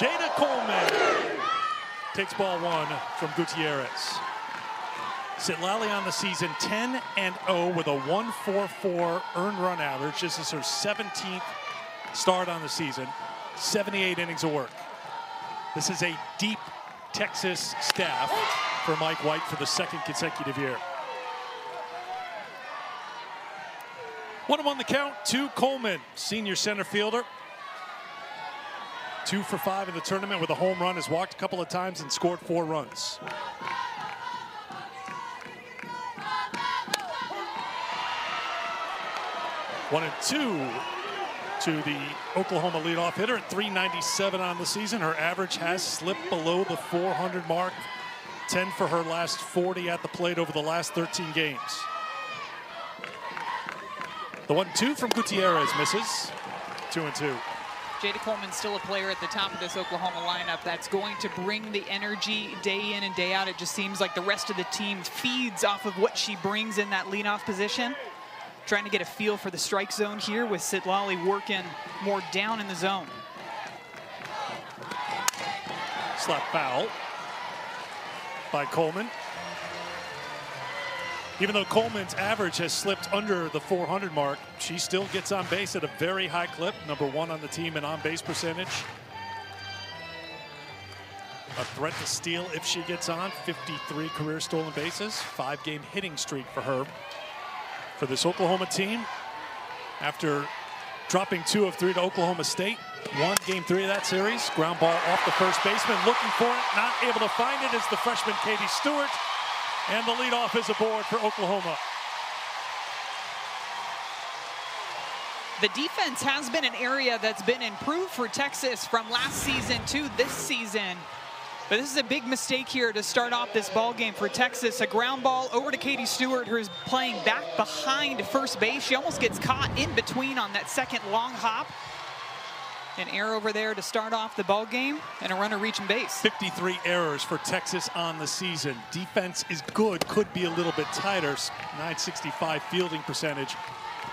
Jada Coleman takes ball one from Gutierrez. Sitlali on the season 10-0 with a 1.44 earned run average. This is her 17th start on the season. 78 innings of work. This is a deep Texas staff for Mike White for the second consecutive year. 1-0 on the count to Coleman, senior center fielder. 2 for 5 in the tournament with a home run, has walked a couple of times and scored 4 runs. One and two to the Oklahoma leadoff hitter at 397 on the season. Her average has slipped below the 400 mark. 10 for her last 40 at the plate over the last 13 games. The 1-2 from Gutierrez misses. 2-2. Jada Coleman's still a player at the top of this Oklahoma lineup that's going to bring the energy day in and day out. It just seems like the rest of the team feeds off of what she brings in that leadoff position. Trying to get a feel for the strike zone here with Sitlali working more down in the zone. Slap foul by Coleman. Even though Coleman's average has slipped under the 400 mark, she still gets on base at a very high clip. #1 on the team in on-base percentage. A threat to steal if she gets on. 53 career stolen bases. 5-game hitting streak for her. For this Oklahoma team, after dropping 2 of 3 to Oklahoma State, won Game 3 of that series. Ground ball off the first baseman, looking for it, not able to find it, is the freshman Katie Stewart, and the leadoff is aboard for Oklahoma. The defense has been an area that's been improved for Texas from last season to this season. But this is a big mistake here to start off this ball game for Texas. A ground ball over to Katie Stewart, who's playing back behind first base. She almost gets caught in between on that second long hop. An error over there to start off the ball game, and a runner reaching base. 53 errors for Texas on the season. Defense is good, could be a little bit tighter. 965 fielding percentage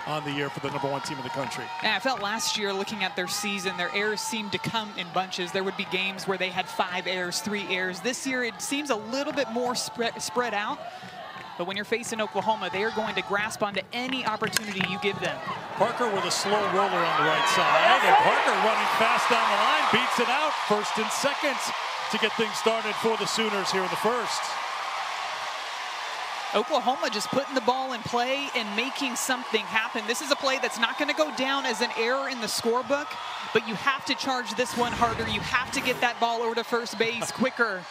on the year for the #1 team in the country. And I felt last year, looking at their season, their errors seemed to come in bunches. There would be games where they had 5 errors, 3 errors. This year, it seems a little bit more spread out. But when you're facing Oklahoma, they are going to grasp onto any opportunity you give them. Parker with a slow roller on the right side. And Parker running fast down the line, beats it out. 1st and 2nd to get things started for the Sooners here in the first. Oklahoma just putting the ball in play and making something happen. This is a play that's not going to go down as an error in the scorebook, but you have to charge this one harder. You have to get that ball over to first base quicker.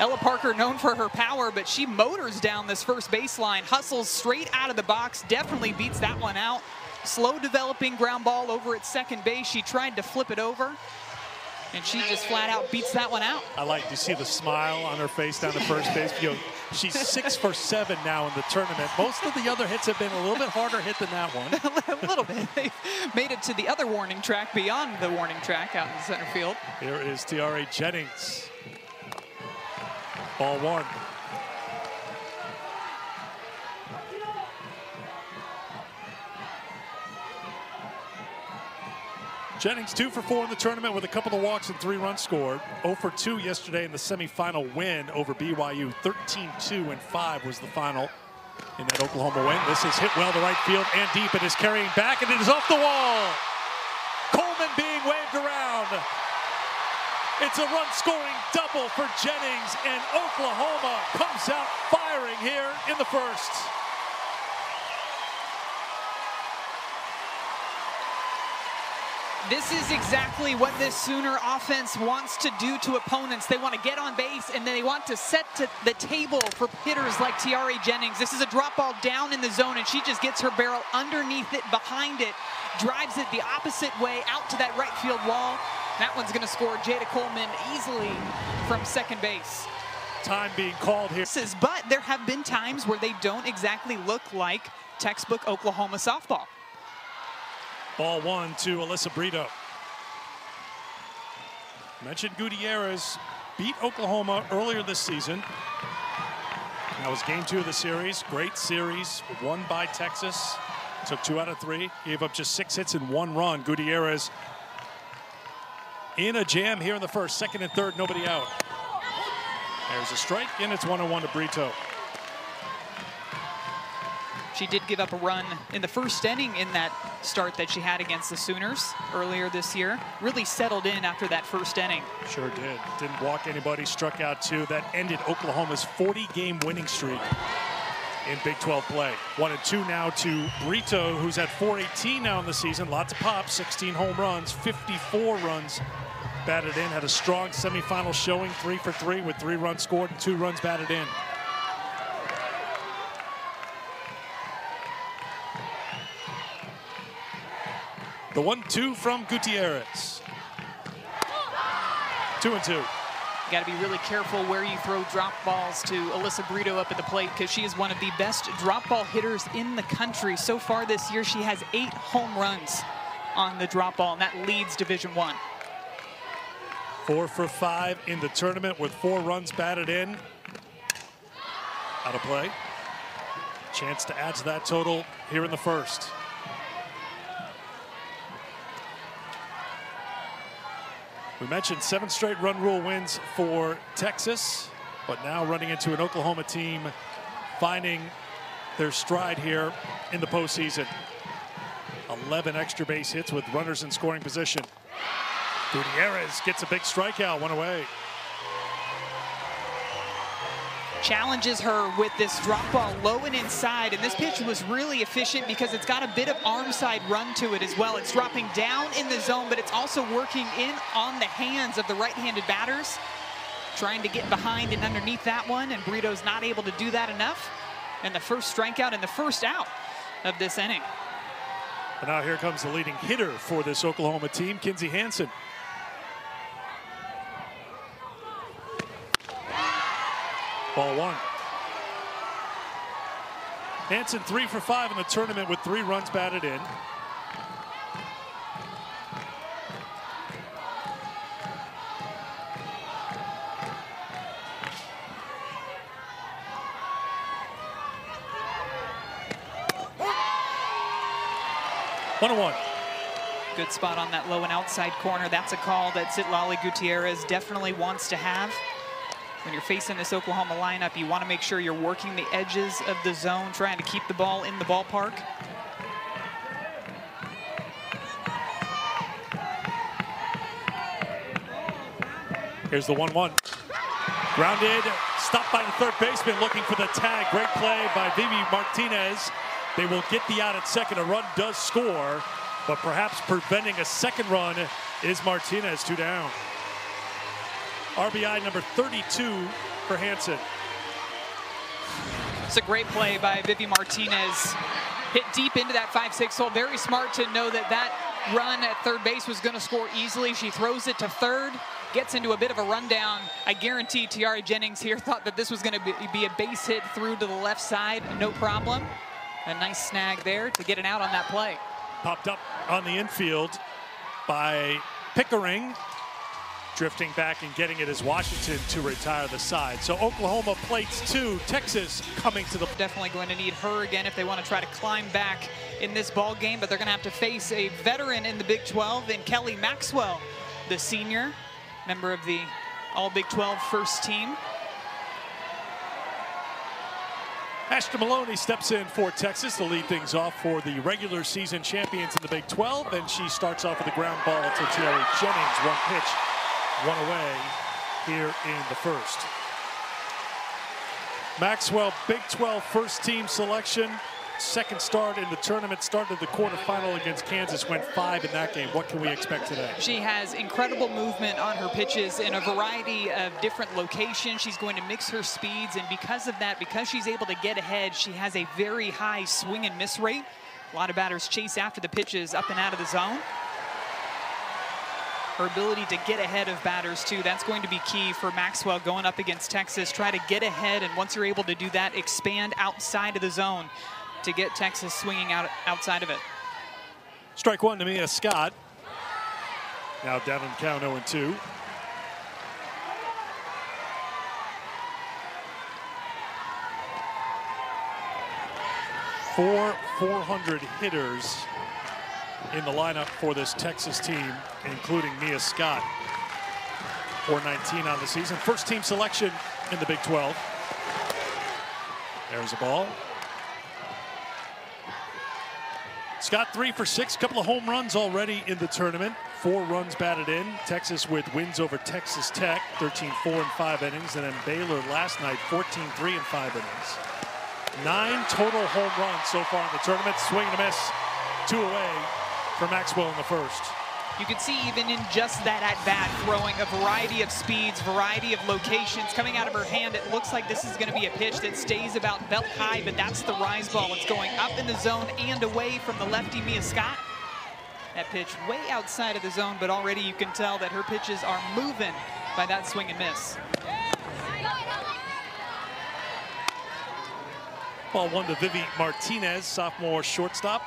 Ella Parker, known for her power, but she motors down this first baseline, hustles straight out of the box, definitely beats that one out. Slow developing ground ball over at second base. She tried to flip it over, and she just flat out beats that one out. I like to see the smile on her face down to first base. You know, she's 6 for 7 now in the tournament. Most of the other hits have been a little bit harder hit than that one. A little bit. They made it to the other warning track, beyond the warning track out in the center field. Here is Tiare Jennings. Ball one. Jennings 2 for 4 in the tournament with a couple of walks and 3 runs scored. 0 for 2 yesterday in the semifinal win over BYU. 13-2-5 was the final in that Oklahoma win. This is hit well to right field and deep. It is carrying back, and it is off the wall. Coleman being waved around. It's a run-scoring double for Jennings, and Oklahoma comes out firing here in the first. This is exactly what this Sooner offense wants to do to opponents. They want to get on base, and they want to set to the table for hitters like Tiare Jennings. This is a drop ball down in the zone, and she just gets her barrel underneath it, behind it, drives it the opposite way out to that right field wall. That one's going to score Jada Coleman easily from second base. Time being called here. But there have been times where they don't exactly look like textbook Oklahoma softball. Ball one to Alyssa Brito. Mentioned Gutierrez beat Oklahoma earlier this season. That was Game 2 of the series. Great series, won by Texas. Took 2 out of 3, gave up just 6 hits and 1 run. Gutierrez in a jam here in the first. Second and third, nobody out. There's a strike, and it's 1-on-1 to Brito. She did give up a run in the first inning in that start that she had against the Sooners earlier this year. Really settled in after that first inning. Sure did. Didn't walk anybody, struck out two. That ended Oklahoma's 40-game winning streak in Big 12 play. 1-2 now to Brito, who's at 418 now in the season. Lots of pops, 16 home runs, 54 runs batted in. Had a strong semifinal showing, 3 for 3 with 3 runs scored and 2 runs batted in. The 1-2 from Gutierrez. 2-2. You got to be really careful where you throw drop balls to Alyssa Brito up at the plate, because she is one of the best drop ball hitters in the country. So far this year, she has 8 home runs on the drop ball, and that leads Division I. 4 for 5 in the tournament with 4 runs batted in. Out of play. Chance to add to that total here in the first. We mentioned 7 straight run rule wins for Texas, but now running into an Oklahoma team finding their stride here in the postseason. 11 extra base hits with runners in scoring position. Gutierrez gets a big strikeout, 1 away. Challenges her with this drop ball low and inside, and this pitch was really efficient because it's got a bit of arm side run to it as well. It's dropping down in the zone, but it's also working in on the hands of the right-handed batters, trying to get behind and underneath that one, and Brito's not able to do that enough. And the first strikeout and the first out of this inning. And now here comes the leading hitter for this Oklahoma team, Kinzie Hansen. Ball 1. Hansen 3 for 5 in the tournament with 3 runs batted in. One and one. Good spot on that low and outside corner. That's a call that Sitlali Gutierrez definitely wants to have. When you're facing this Oklahoma lineup, you want to make sure you're working the edges of the zone, trying to keep the ball in the ballpark. Here's the 1-1. Grounded, stopped by the third baseman looking for the tag. Great play by Vivi Martinez. They will get the out at second. A run does score, but perhaps preventing a second run is Martinez. 2 down. RBI number 32 for Hansen. It's a great play by Vivi Martinez. Hit deep into that 5-6 hole. Very smart to know that that run at third base was going to score easily. She throws it to third, gets into a bit of a rundown. I guarantee Tiare Jennings here thought that this was going to be a base hit through to the left side. No problem. A nice snag there to get an out on that play. Popped up on the infield by Pickering. Drifting back and getting it as Washington to retire the side. So Oklahoma plates 2, Texas coming to the... Definitely going to need her again if they want to try to climb back in this ball game, but they're going to have to face a veteran in the Big 12 in Kelly Maxwell, the senior, member of the All Big 12 first team. Ashton Maloney steps in for Texas to lead things off for the regular season champions in the Big 12, and she starts off with a ground ball to Tiare Jennings. 1 pitch. 1 away here in the first. Maxwell, Big 12 first team selection. Second start in the tournament, started the quarterfinal against Kansas, went 5 in that game. What can we expect today? She has incredible movement on her pitches in a variety of different locations. She's going to mix her speeds, and because of that, because she's able to get ahead, she has a very high swing and miss rate. A lot of batters chase after the pitches up and out of the zone. Her ability to get ahead of batters, too, that's going to be key for Maxwell going up against Texas. Try to get ahead, and once you're able to do that, expand outside of the zone to get Texas swinging outside of it. Strike 1 to Mia Scott. Now down in count 0-2. Four .400 hitters in the lineup for this Texas team, including Mia Scott. 419 on the season. First team selection in the Big 12. There's a ball. Scott 3 for 6, couple of home runs already in the tournament. 4 runs batted in. Texas with wins over Texas Tech, 13-4 in 5 innings, and then Baylor last night, 14-3 in 5 innings. 9 total home runs so far in the tournament. Swing and a miss, 2 away for Maxwell in the first. You can see even in just that at-bat, throwing a variety of speeds, variety of locations. Coming out of her hand, it looks like this is going to be a pitch that stays about belt high, but that's the rise ball. It's going up in the zone and away from the lefty, Mia Scott. That pitch way outside of the zone, but already you can tell that her pitches are moving by that swing and miss. Ball 1 to Vivi Martinez, sophomore shortstop.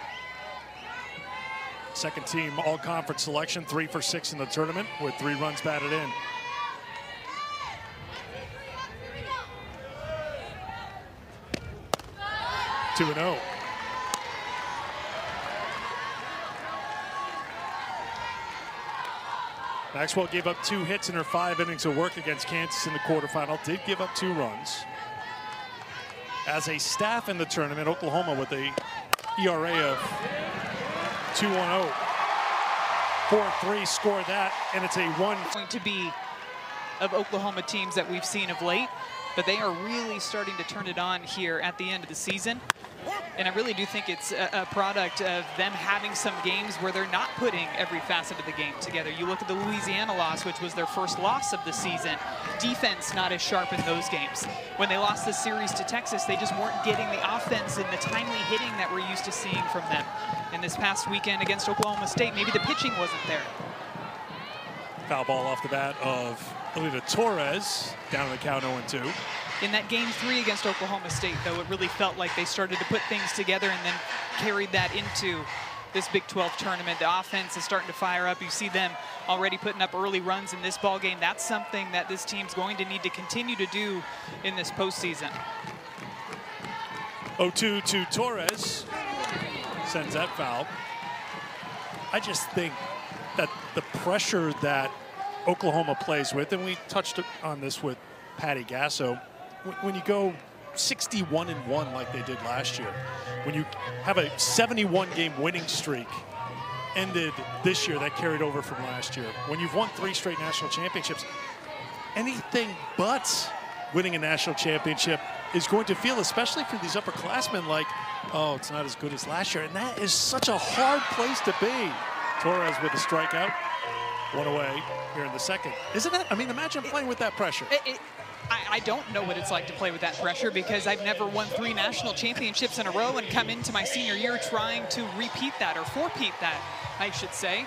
Second team all-conference selection, 3 for 6 in the tournament with 3 runs batted in. Go. 2-0. Maxwell gave up 2 hits in her 5 innings of work against Kansas in the quarterfinal. Did give up 2 runs. As a staff in the tournament, Oklahoma with a ERA of 2-1-0. 4-3 score that, and it's a 1. Going to be of Oklahoma teams that we've seen of late, but they are really starting to turn it on here at the end of the season. And I really do think it's a product of them having some games where they're not putting every facet of the game together. You look at the Louisiana loss, which was their first loss of the season. Defense not as sharp in those games. When they lost the series to Texas, they just weren't getting the offense and the timely hitting that we're used to seeing from them. And this past weekend against Oklahoma State, maybe the pitching wasn't there. Foul ball off the bat of Alynah Torres, down in the count 0-2. In that game 3 against Oklahoma State, though, it really felt like they started to put things together and then carried that into this Big 12 tournament. The offense is starting to fire up. You see them already putting up early runs in this ball game. That's something that this team's going to need to continue to do in this postseason. 0-2 to Torres. Sends that foul. I just think that the pressure that Oklahoma plays with, and we touched on this with Patty Gasso, when you go 61-1 like they did last year, when you have a 71-game winning streak ended this year that carried over from last year, when you've won 3 straight national championships, anything but winning a national championship is going to feel, especially for these upperclassmen, like, oh, it's not as good as last year. And that is such a hard place to be. Torres with a strikeout, 1 away here in the second. Isn't that, I mean, imagine playing with that pressure. I don't know what it's like to play with that pressure, because I've never won 3 national championships in a row and come into my senior year trying to repeat that, or four-peat that, I should say.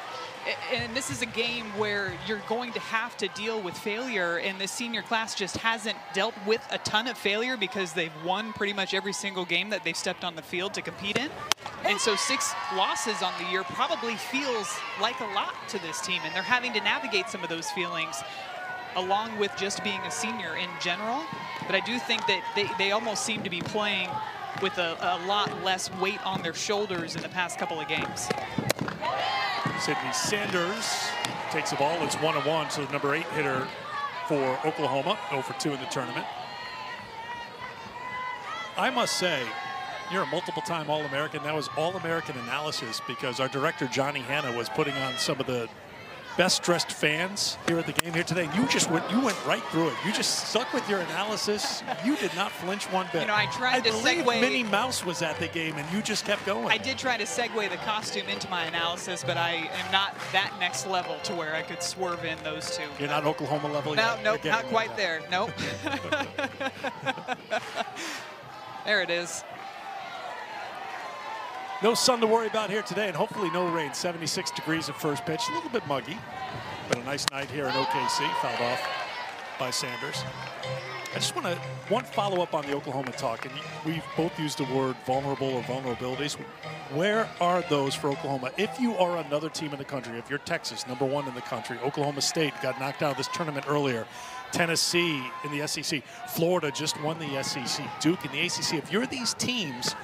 And this is a game where you're going to have to deal with failure, and the senior class just hasn't dealt with a ton of failure because they've won pretty much every single game that they've stepped on the field to compete in. And so 6 losses on the year probably feels like a lot to this team, and they're having to navigate some of those feelings, along with just being a senior in general. But I do think that they almost seem to be playing with a lot less weight on their shoulders in the past couple of games. Sydney Sanders takes the ball. It's 1-1, so the number 8 hitter for Oklahoma, 0 for 2 in the tournament. I must say, you're a multiple-time All-American. That was All-American analysis, because our director, Johnny Hanna, was putting on some of the best-dressed fans here at the game here today. You just went right through it. You just stuck with your analysis. You did not flinch one bit. You know, I tried to segue. I believe Minnie Mouse was at the game, and you just kept going. I did try to segue the costume into my analysis, but I am not that next level to where I could swerve in those two. You're not Oklahoma level yet? No, nope, not quite there. Nope. There it is. No sun to worry about here today, and hopefully no rain. 76 degrees at first pitch. A little bit muggy, but a nice night here in OKC. Fouled off by Sanders. I just want to follow-up on the Oklahoma talk, and we've both used the word vulnerable or vulnerabilities. Where are those for Oklahoma? If you are another team in the country, if you're Texas, number 1 in the country, Oklahoma State got knocked out of this tournament earlier, Tennessee in the SEC, Florida just won the SEC, Duke in the ACC. If you're these teams,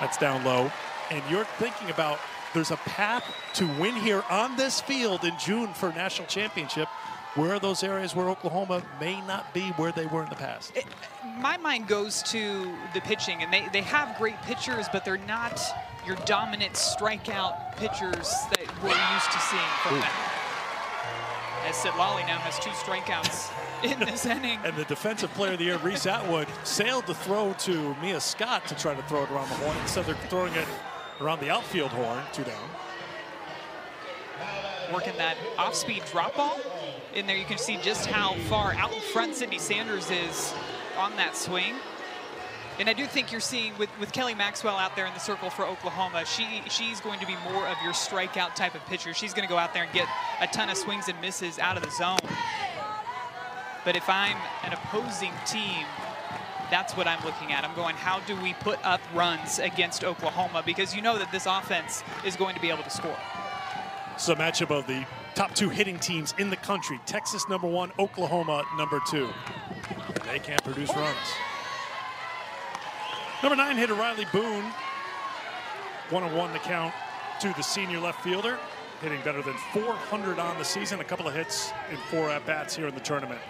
that's down low, and you're thinking about There's a path to win here on this field in June for a national championship. Where are those areas where Oklahoma may not be where they were in the past? My mind goes to the pitching, and they have great pitchers, but they're not your dominant strikeout pitchers that we're used to seeing from them. As Sitlali now has 2 strikeouts in this inning. And the defensive player of the year, Reese Atwood, sailed the throw to Mia Scott to try to throw it around the horn. Instead, they're throwing it around the outfield horn, 2 down. Working that off-speed drop ball. In there, you can see just how far out in front Sydney Sanders is on that swing. And I do think you're seeing with Kelly Maxwell out there in the circle for Oklahoma, she's going to be more of your strikeout type of pitcher. She's going to go out there and get a ton of swings and misses out of the zone. But if I'm an opposing team, that's what I'm looking at. I'm going, how do we put up runs against Oklahoma? Because you know that this offense is going to be able to score. So matchup of the top 2 hitting teams in the country. Texas #1, Oklahoma #2. They can't produce runs. #9 hitter Riley Boone. 1-1 the count to the senior left fielder. Hitting better than 400 on the season. A couple of hits in 4 at-bats here in the tournament.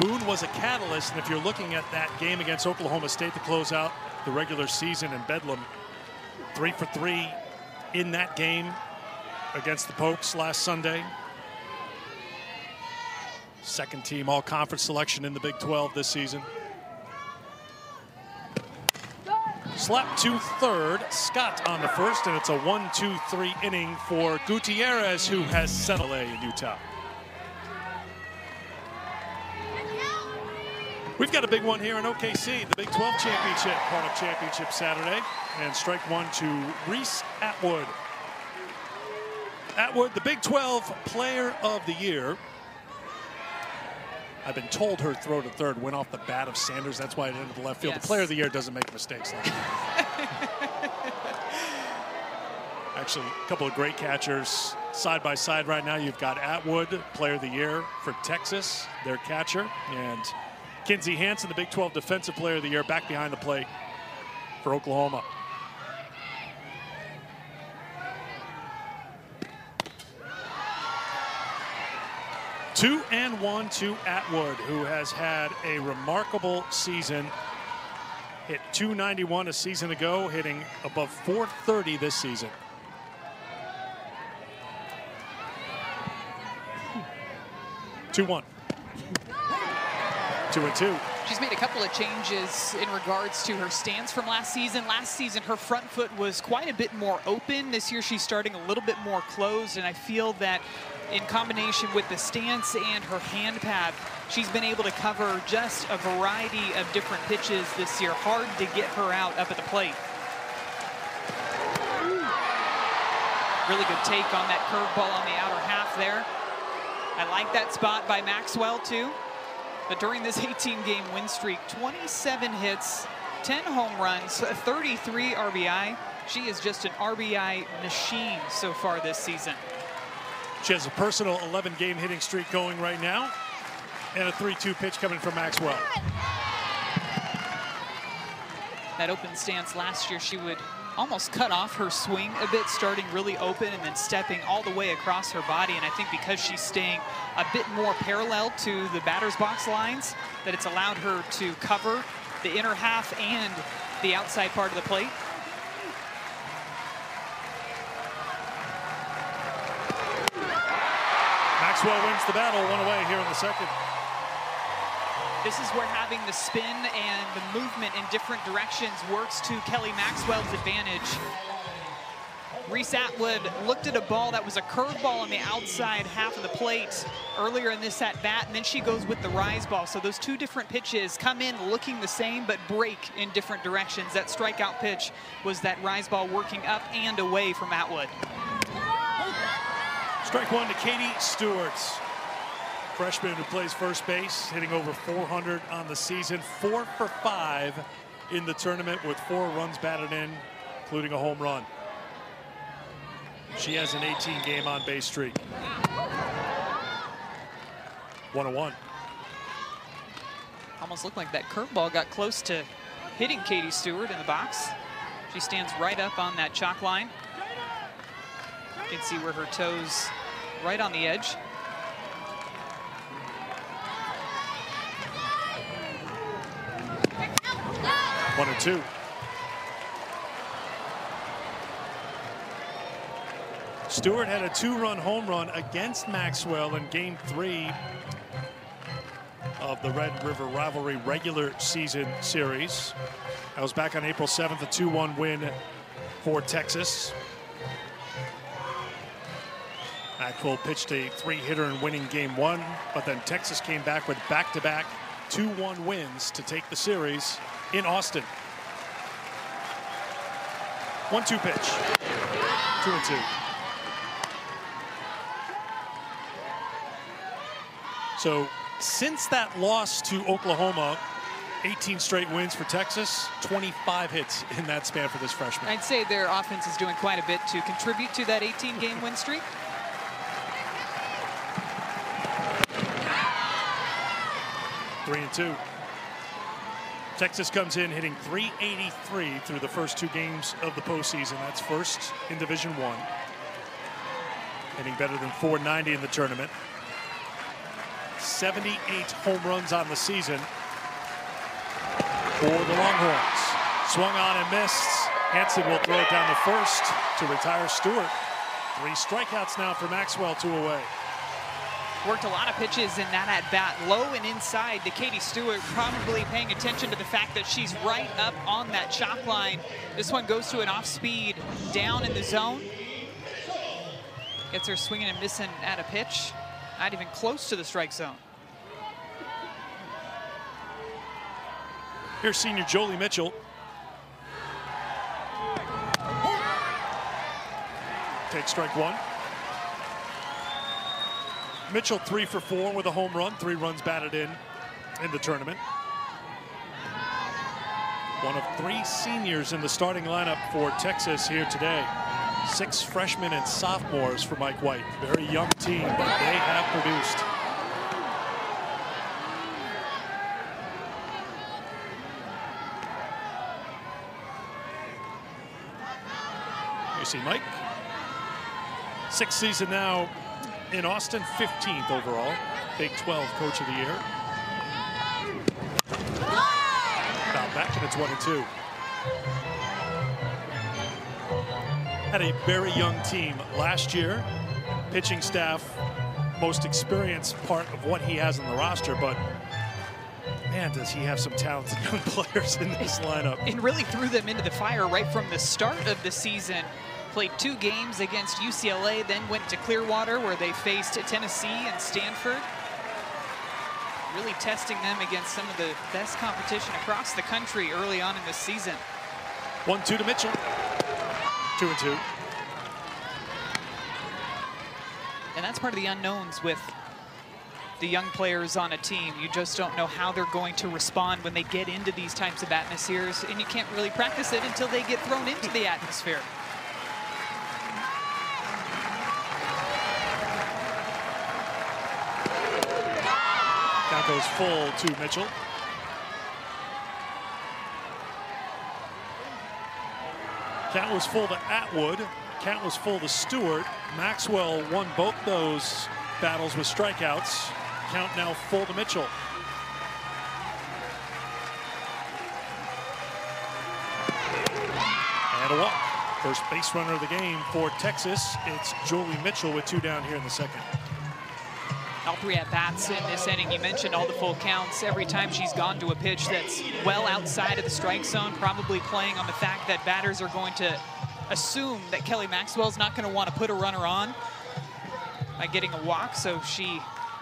Boone was a catalyst, and if you're looking at that game against Oklahoma State to close out the regular season in Bedlam, 3 for 3 in that game against the Pokes last Sunday. 2nd team all-conference selection in the Big 12 this season. Slap to 3rd, Scott on the 1st, and it's a 1-2-3 inning for Gutierrez, who has settled in Utah. We've got a big one here in OKC, the Big 12 championship, part of championship Saturday. And strike 1 to Reese Atwood. Atwood, the Big 12 player of the year. I've been told her throw to 3rd went off the bat of Sanders. That's why it ended the left field. Yes. The player of the year doesn't make mistakes like that. Actually, a couple of great catchers side by side right now. You've got Atwood, player of the year for Texas, their catcher, and Kinzie Hansen, the Big 12 defensive player of the year, back behind the plate for Oklahoma. Two and one to Atwood, who has had a remarkable season. Hit .291 a season ago, hitting above .430 this season. Two and two. She's made a couple of changes in regards to her stance from last season. Last season, her front foot was quite a bit more open. This year, she's starting a little bit more closed, and I feel that in combination with the stance and her hand pad, she's been able to cover just a variety of different pitches this year. Hard to get her out up at the plate. Really good take on that curveball on the outer half there. I like that spot by Maxwell, too. But during this 18-game win streak, 27 hits, 10 home runs, 33 RBI. She is just an RBI machine so far this season. She has a personal 11-game hitting streak going right now, and a 3-2 pitch coming from Maxwell. That open stance last year, she would almost cut off her swing a bit, starting really open and then stepping all the way across her body. And I think because she's staying a bit more parallel to the batter's box lines, that it's allowed her to cover the inner half and the outside part of the plate. Maxwell wins the battle, 1 away here in the 2nd. This is where having the spin and the movement in different directions works to Kelly Maxwell's advantage. Reese Atwood looked at a ball that was a curveball on the outside half of the plate earlier in this at-bat, and then she goes with the rise ball. So those 2 different pitches come in looking the same but break in different directions. That strikeout pitch was that rise ball working up and away from Atwood. Strike 1 to Katie Stewart. Freshman who plays first base, hitting over .400 on the season, 4 for 5 in the tournament with 4 runs batted in, including a home run. She has an 18-game on-base streak. 1-1. Almost looked like that curveball got close to hitting Katie Stewart in the box. She stands right up on that chalk line. You can see where her toes right on the edge. One and two. Stewart had a two-run home run against Maxwell in Game 3 of the Red River Rivalry regular season series. That was back on April 7th, a 2-1 win for Texas. Maxwell pitched a three-hitter and winning Game 1, but then Texas came back with back-to-back 2-1 wins to take the series in Austin. 1-2 pitch. 2-2. So since that loss to Oklahoma, 18 straight wins for Texas, 25 hits in that span for this freshman. I'd say their offense is doing quite a bit to contribute to that 18-game win streak. Three and two. Texas comes in hitting .383 through the first 2 games of the postseason. That's first in Division I. Hitting better than .490 in the tournament. 78 home runs on the season for the Longhorns. Swung on and missed. Hansen will throw it down the first to retire Stewart. 3 strikeouts now for Maxwell, 2 away. Worked a lot of pitches in that at-bat, low and inside to Katie Stewart, probably paying attention to the fact that she's right up on that chalk line. This one goes to an off-speed down in the zone. Gets her swinging and missing at a pitch. Not even close to the strike zone. Here's senior Jolie Mitchell. Take strike one. Mitchell 3 for 4 with a home run, 3 runs batted in the tournament. One of 3 seniors in the starting lineup for Texas here today. 6 freshmen and sophomores for Mike White. Very young team, but they have produced. You see Mike. 6th season now in Austin, 15th overall. Big 12 Coach of the Year. Fouled back, and it's 1-2. Had a very young team last year. Pitching staff, most experienced part of what he has on the roster, but man, does he have some talented young players in this lineup. And really threw them into the fire right from the start of the season. Played 2 games against UCLA, then went to Clearwater where they faced Tennessee and Stanford. Really testing them against some of the best competition across the country early on in this season. 1-2 to Mitchell. 2-2. And that's part of the unknowns with the young players on a team. You just don't know how they're going to respond when they get into these types of atmospheres, and you can't really practice it until they get thrown into the atmosphere. Goes full to Mitchell. Cat was full to Atwood. Cat was full to Stewart. Maxwell won both those battles with strikeouts. Count now full to Mitchell. And a walk. First base runner of the game for Texas. It's Jolie Mitchell with 2 down here in the second. All 3 at-bats in this inning. You mentioned all the full counts. Every time she's gone to a pitch that's well outside of the strike zone, probably playing on the fact that batters are going to assume that Kelly Maxwell's not going to want to put a runner on by getting a walk. So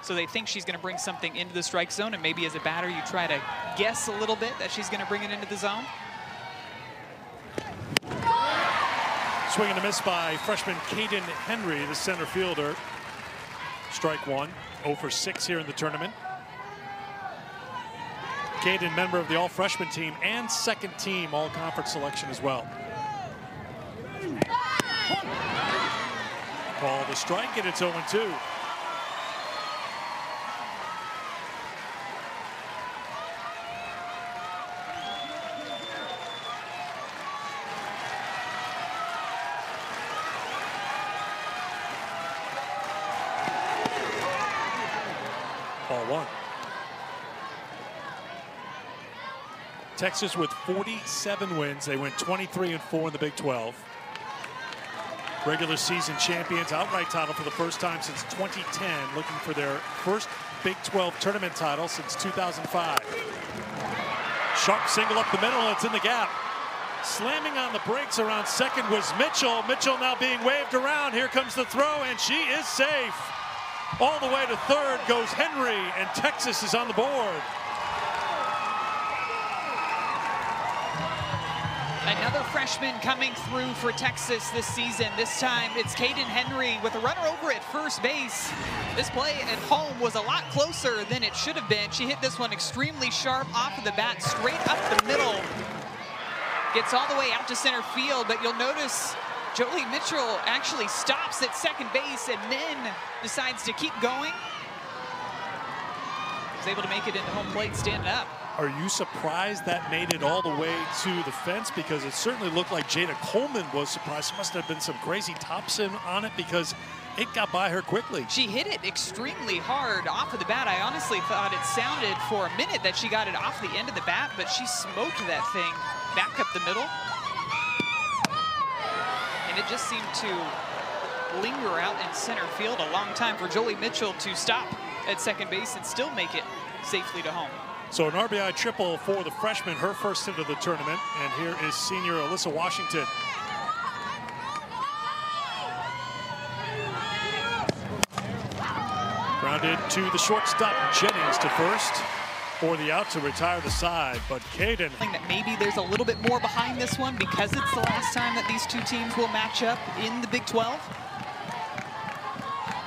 they think she's going to bring something into the strike zone, and maybe as a batter you try to guess a little bit that she's going to bring it into the zone. Swing and a miss by freshman Kayden Henry, the center fielder. Strike one. 0 for 6 here in the tournament. Kayden, member of the all-freshman team and second team all-conference selection as well. Call the strike, and it's 0-2. ball one. Texas with 47 wins. They went 23-4 in the Big 12. Regular season champions, outright title for the first time since 2010, looking for their first Big 12 tournament title since 2005. Sharp single up the middle, and it's in the gap. Slamming on the brakes around second was Mitchell. Mitchell now being waved around. Here comes the throw, and she is safe. All the way to third goes Henry, and Texas is on the board. Another freshman coming through for Texas this season. This time it's Kayden Henry with a runner over at first base. This play at home was a lot closer than it should have been. She hit this one extremely sharp off of the bat, straight up the middle. Gets all the way out to center field, but you'll notice Jolie Mitchell actually stops at second base and then decides to keep going. Was able to make it into home plate standing up. Are you surprised that made it all the way to the fence? Because it certainly looked like Jada Coleman was surprised. There must have been some crazy topspin on it because it got by her quickly. She hit it extremely hard off of the bat. I honestly thought it sounded for a minute that she got it off the end of the bat, but she smoked that thing back up the middle. And it just seemed to linger out in center field a long time for Jolie Mitchell to stop at second base and still make it safely to home. So an RBI triple for the freshman, her first into the tournament. And here is senior Alyssa Washington. Grounded to the shortstop, Jennings to first for the out to retire the side. But Kayden. I think that maybe there's a little bit more behind this one because it's the last time that these two teams will match up in the Big 12.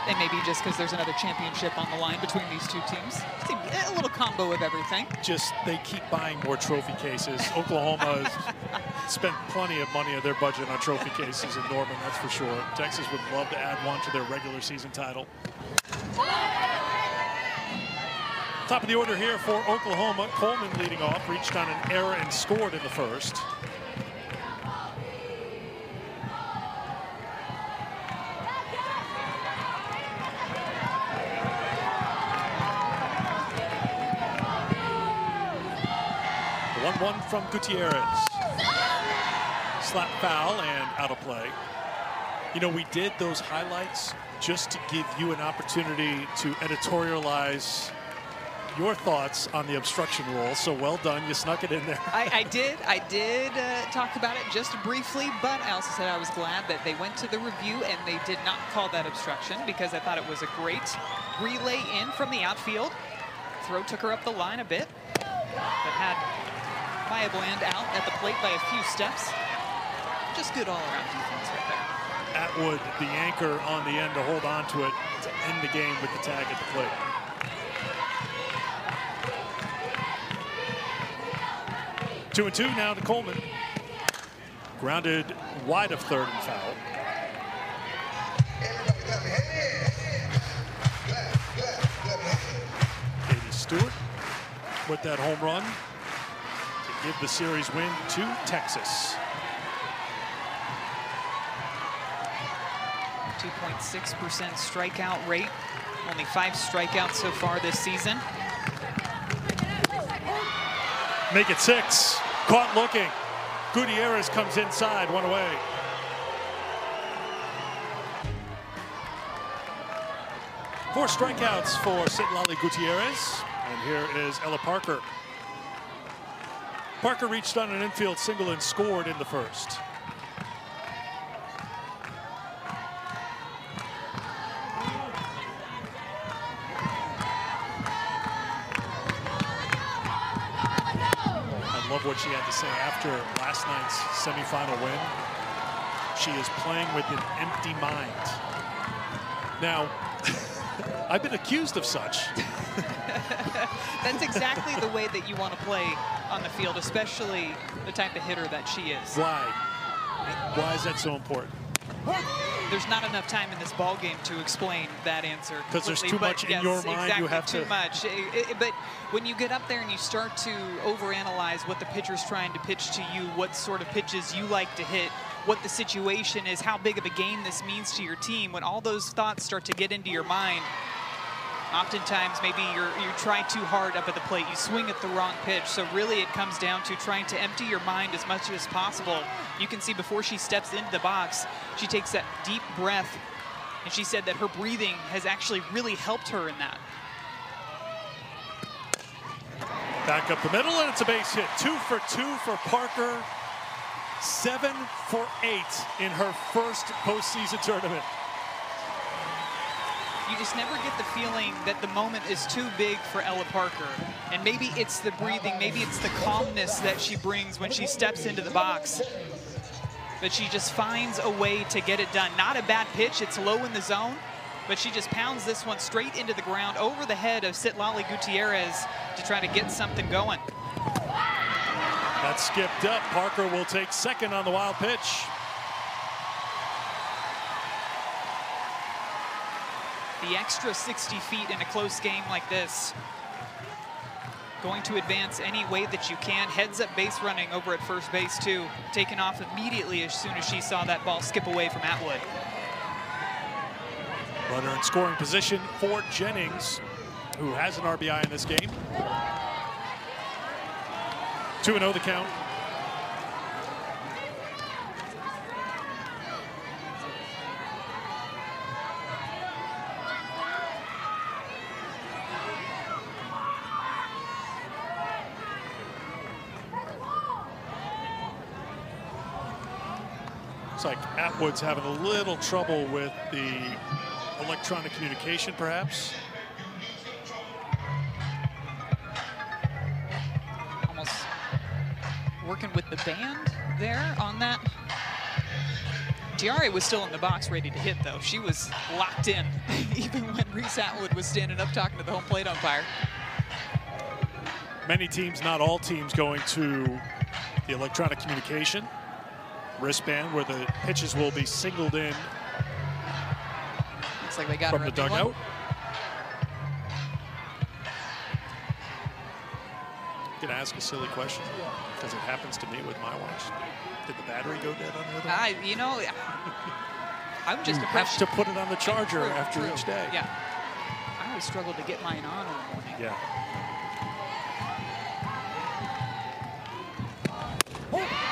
And maybe just because there's another championship on the line between these two teams. A little combo of everything. Just they keep buying more trophy cases. Oklahoma has spent plenty of money of their budget on trophy cases in Norman, that's for sure. Texas would love to add one to their regular season title. Top of the order here for Oklahoma. Coleman leading off, reached on an error and scored in the first. One from Gutierrez. Slap foul and out of play. You know, we did those highlights just to give you an opportunity to editorialize your thoughts on the obstruction rule. So well done. You snuck it in there. I did talk about it just briefly, but I also said I was glad that they went to the review and they did not call that obstruction because I thought it was a great relay in from the outfield. Throw took her up the line a bit, but had viable end out at the plate by a few steps. Just good all-around defense right there. Atwood, the anchor on the end to hold on to it to end the game with the tag at the plate. 2-2 now to Coleman. Grounded wide of third and foul. Katie Stewart with that home run. Give the series win to Texas. 2.6% strikeout rate. Only 5 strikeouts so far this season. Make it 6. Caught looking. Gutierrez comes inside, one away. Four strikeouts for Sitlali Gutierrez. And here is Ella Parker. Parker reached on an infield single and scored in the first. I love what she had to say after last night's semifinal win. She is playing with an empty mind. Now, I've been accused of such. That's exactly the way that you want to play on the field, especially the type of hitter that she is. Why? Why is that so important? There's not enough time in this ball game to explain that answer. Because there's too much in your mind. Exactly, you have too much. But when you get up there and you start to overanalyze what the pitcher's trying to pitch to you, what sort of pitches you like to hit, what the situation is, how big of a game this means to your team, when all those thoughts start to get into your mind, Oftentimes, maybe you try too hard up at the plate. You swing at the wrong pitch. So really it comes down to trying to empty your mind as much as possible. You can see before she steps into the box, she takes that deep breath. And she said that her breathing has actually really helped her in that. Back up the middle, and it's a base hit. 2 for 2 for Parker. 7 for 8 in her first postseason tournament. You just never get the feeling that the moment is too big for Ella Parker. And maybe it's the breathing, maybe it's the calmness that she brings when she steps into the box. But she just finds a way to get it done. Not a bad pitch, it's low in the zone, but she just pounds this one straight into the ground over the head of Sitlali Gutierrez to try to get something going. That's skipped up. Parker will take second on the wild pitch. The extra 60 feet in a close game like this, going to advance any way that you can. Heads up base running over at first base too, taken off immediately as soon as she saw that ball skip away from Atwood. Runner in scoring position for Jennings, who has an RBI in this game. 2-0 the count. Looks like Atwood's having a little trouble with the electronic communication, perhaps. Working with the band there on that. Tiare was still in the box ready to hit, though. She was locked in, even when Reese Atwood was standing up talking to the home plate umpire. Many teams, not all teams, going to the electronic communication wristband where the pitches will be singled in. Looks like they got from the dugout. Gonna ask a silly question because it happens to me with my watch. Did the battery go dead on the other one? You know, I'm just impressed. You have to put it on the charger after each day. Yeah, I always struggle to get mine on in the morning. Yeah. Oh.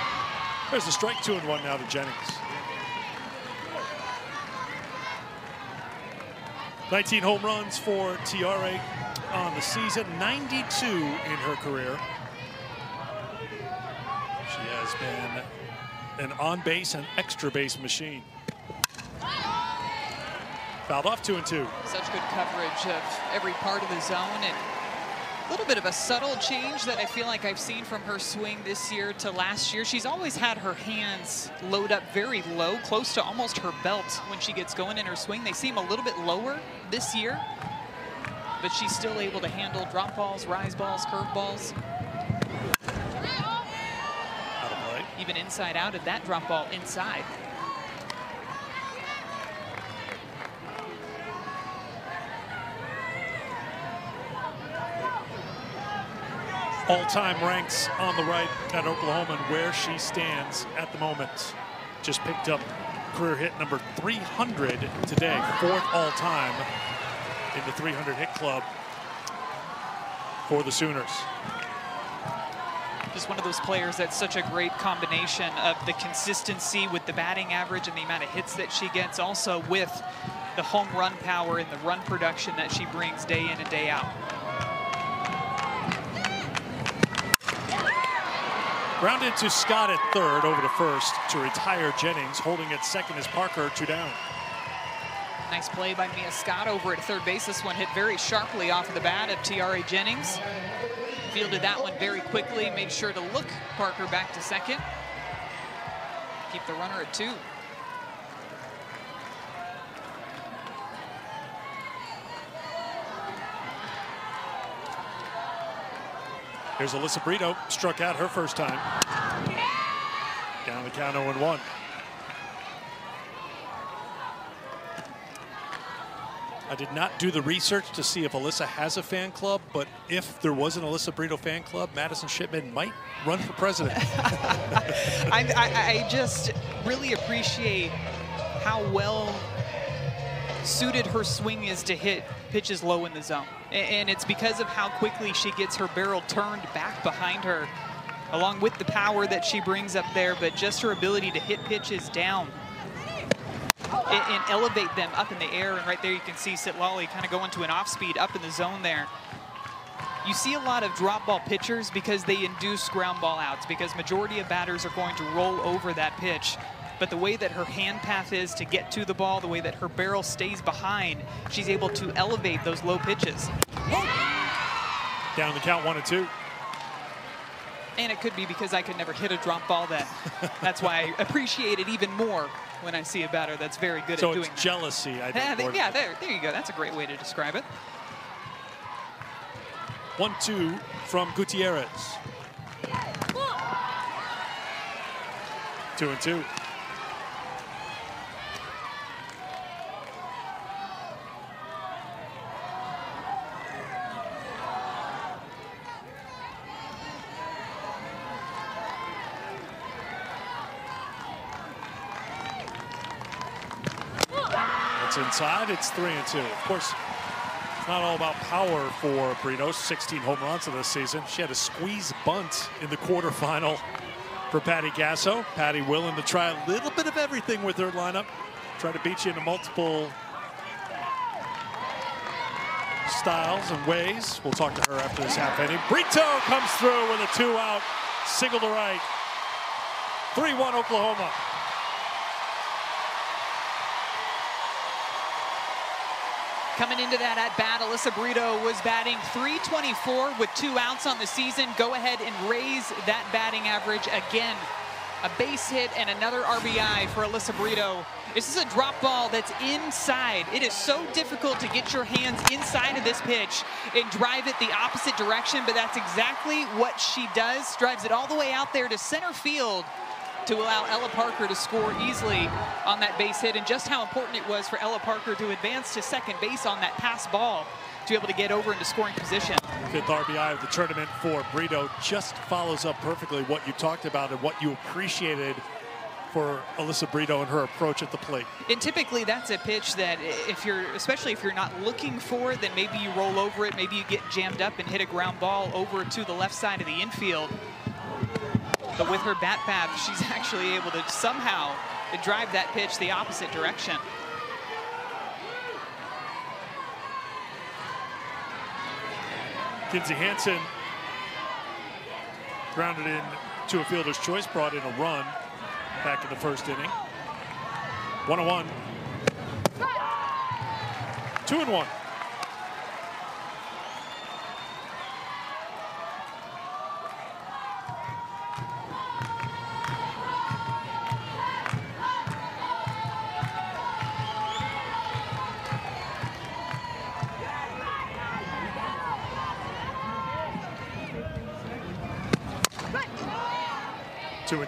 There's a strike 2-1 now to Jennings. 19 home runs for Tiare on the season, 92 in her career. She has been an on-base and extra-base machine. Fouled off 2-2. Such good coverage of every part of the zone, and a little bit of a subtle change that I feel like I've seen from her swing this year to last year. She's always had her hands load up very low, close to almost her belt when she gets going in her swing. They seem a little bit lower this year, but she's still able to handle drop balls, rise balls, curve balls. Even inside out at that drop ball inside. All-time ranks on the right at Oklahoma and where she stands at the moment. Just picked up career hit number 300 today, fourth all-time in the 300 hit club for the Sooners. Just one of those players that's such a great combination of the consistency with the batting average and the amount of hits that she gets, also with the home run power and the run production that she brings day in and day out. Grounded to Scott at third, over to first to retire Jennings. Holding at second is Parker, 2 down. Nice play by Mia Scott over at third base. This one hit very sharply off of the bat of Tiare Jennings. Fielded that one very quickly, made sure to look Parker back to second. Keep the runner at 2. Here's Alyssa Brito, struck out her first time. Down the count 0-1. I did not do the research to see if Alyssa has a fan club, but if there was an Alyssa Brito fan club, Madison Shipman might run for president. I just really appreciate how well suited her swing is to hit pitches low in the zone. And it's because of how quickly she gets her barrel turned back behind her, along with the power that she brings up there, but just her ability to hit pitches down and elevate them up in the air. And right there you can see Sitlali kind of going to an off speed up in the zone there. You see a lot of drop ball pitchers because they induce ground ball outs, because majority of batters are going to roll over that pitch. But the way that her hand path is to get to the ball, the way that her barrel stays behind, she's able to elevate those low pitches. Down the count, 1-2. And it could be because I could never hit a drop ball. That's why I appreciate it even more when I see a batter that's very good at doing that. So it's jealousy, I think. Yeah, there you go. That's a great way to describe it. 1-2 from Gutierrez. 2-2. It's inside. It's 3-2. Of course, it's not all about power for Brito. 16 home runs of this season. She had a squeeze bunt in the quarterfinal for Patty Gasso. Patty willing to try a little bit of everything with her lineup. Try to beat you into multiple styles and ways. We'll talk to her after this half inning. Brito comes through with a 2-out single to right. 3-1 Oklahoma. Coming into that at-bat, Alyssa Brito was batting .324 with 2 outs on the season. Go ahead and raise that batting average again. A base hit and another RBI for Alyssa Brito. This is a drop ball that's inside. It is so difficult to get your hands inside of this pitch and drive it the opposite direction, but that's exactly what she does. Drives it all the way out there to center field to allow Ella Parker to score easily on that base hit, and just how important it was for Ella Parker to advance to second base on that pass ball to be able to get over into scoring position. 5th RBI of the tournament for Brito. Just follows up perfectly what you talked about and what you appreciated for Alyssa Brito and her approach at the plate. And typically that's a pitch that especially if you're not looking for it, then maybe you roll over it, maybe you get jammed up and hit a ground ball over to the left side of the infield. But with her bat path, she's actually able to somehow drive that pitch the opposite direction. Kinzie Hansen grounded in to a fielder's choice, brought in a run back in the first inning. 1-1. 2-1.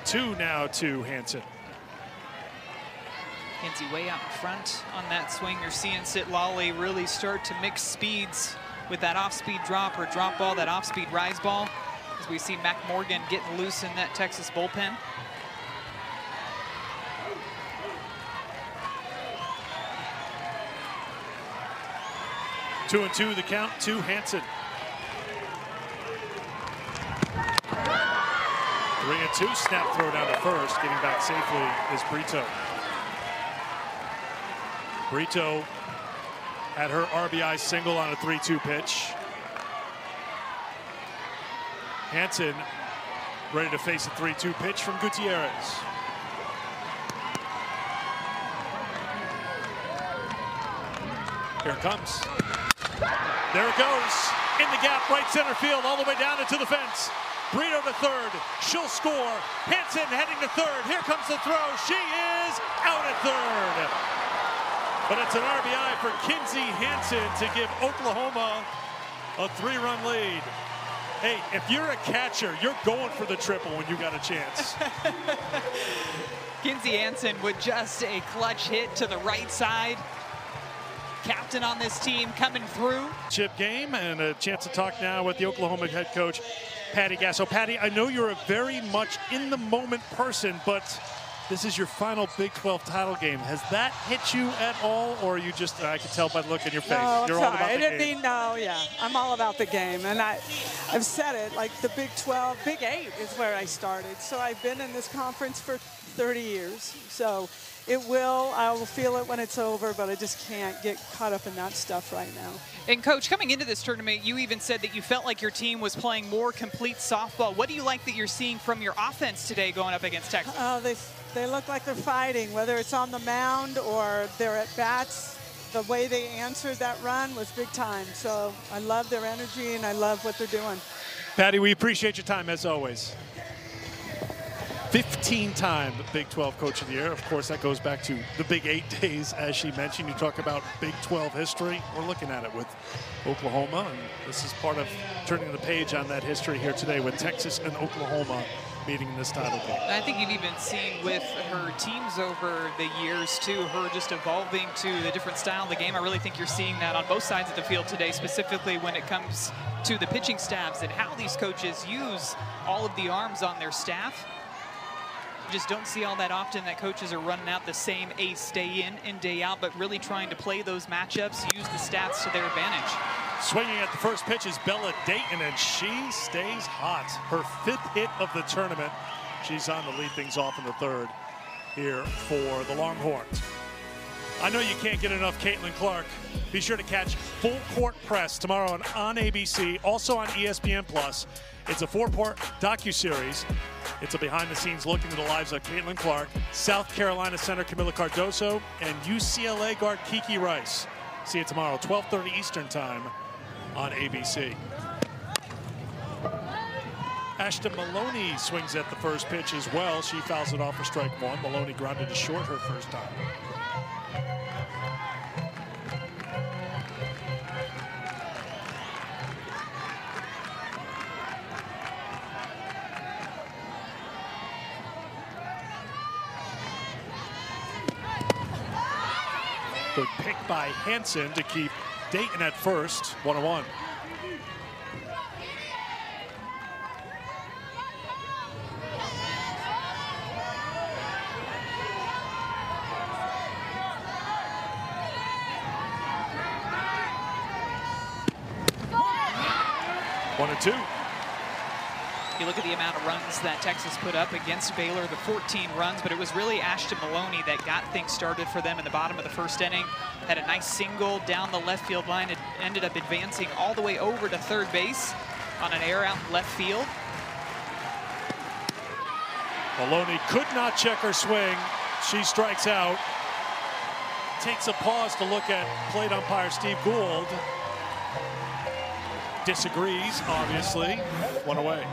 Two now to Hansen. Hansen way out in front on that swing. You're seeing Sitlali really start to mix speeds with that off-speed drop or drop ball, that off-speed rise ball, as we see Mac Morgan getting loose in that Texas bullpen. Two and two the count to Hansen. 3-2, snap throw down to first, getting back safely is Brito. Brito had her RBI single on a 3-2 pitch. Hansen ready to face a 3-2 pitch from Gutierrez. Here it comes. There it goes, in the gap, right center field, all the way down into the fence. Brito to third, she'll score. Hansen heading to third, here comes the throw. She is out at third. But it's an RBI for Kinzie Hansen to give Oklahoma a 3-run lead. Hey, if you're a catcher, you're going for the triple when you got a chance. Kinzie Hansen with just a clutch hit to the right side. Captain on this team coming through. Chip game, and a chance to talk now with the Oklahoma head coach, Patty Gasso. Patty, I know you're a very much in the moment person, but This is your final Big 12 title game. Has that hit you at all, or are you just, I can tell by the look in your face. No, you're all about the game. I'm all about the game. And I've said it, like the Big 12, Big 8 is where I started. So I've been in this conference for 30 years. So I will feel it when it's over, but I just can't get caught up in that stuff right now. And Coach, coming into this tournament, you even said that you felt like your team was playing more complete softball. What do you like that you're seeing from your offense today going up against Texas? They look like they're fighting, whether it's on the mound or they're at bats. The way they answered that run was big time. So I love their energy and I love what they're doing. Patty, we appreciate your time as always. 15-time Big 12 Coach of the Year. Of course, that goes back to the Big 8 days, as she mentioned. You talk about Big 12 history. We're looking at it with Oklahoma, and this is part of turning the page on that history here today with Texas and Oklahoma meeting in this title game. I think you've even seen with her teams over the years, too, her just evolving to the different style of the game. I really think you're seeing that on both sides of the field today, specifically when it comes to the pitching staffs and how these coaches use all of the arms on their staff. Just don't see all that often that coaches are running out the same ace day in and day out, but really trying to play those matchups, use the stats to their advantage. Swinging at the first pitch is Bella Dayton, and she stays hot. Her 5th hit of the tournament. She's on to lead things off in the 3rd here for the Longhorns. I know you can't get enough Caitlin Clark. Be sure to catch Full Court Press tomorrow on ABC, also on ESPN+. It's a 4-part docuseries. It's a behind-the-scenes look into the lives of Caitlin Clark, South Carolina center Camilla Cardoso, and UCLA guard Kiki Rice. See you tomorrow, 12:30 Eastern Time on ABC. Ashton Maloney swings at the first pitch as well. She fouls it off for strike one. Maloney grounded to short her first time. Good pick by Hansen to keep Dayton at first, 1-1. One and two. You look at the amount of runs that Texas put up against Baylor, the 14 runs, but it was really Ashton Maloney that got things started for them in the bottom of the first inning. Had a nice single down the left field line. It ended up advancing all the way over to third base on an air out in left field. Maloney could not check her swing. She strikes out. Takes a pause to look at plate umpire Steve Gould. Disagrees, obviously. One away.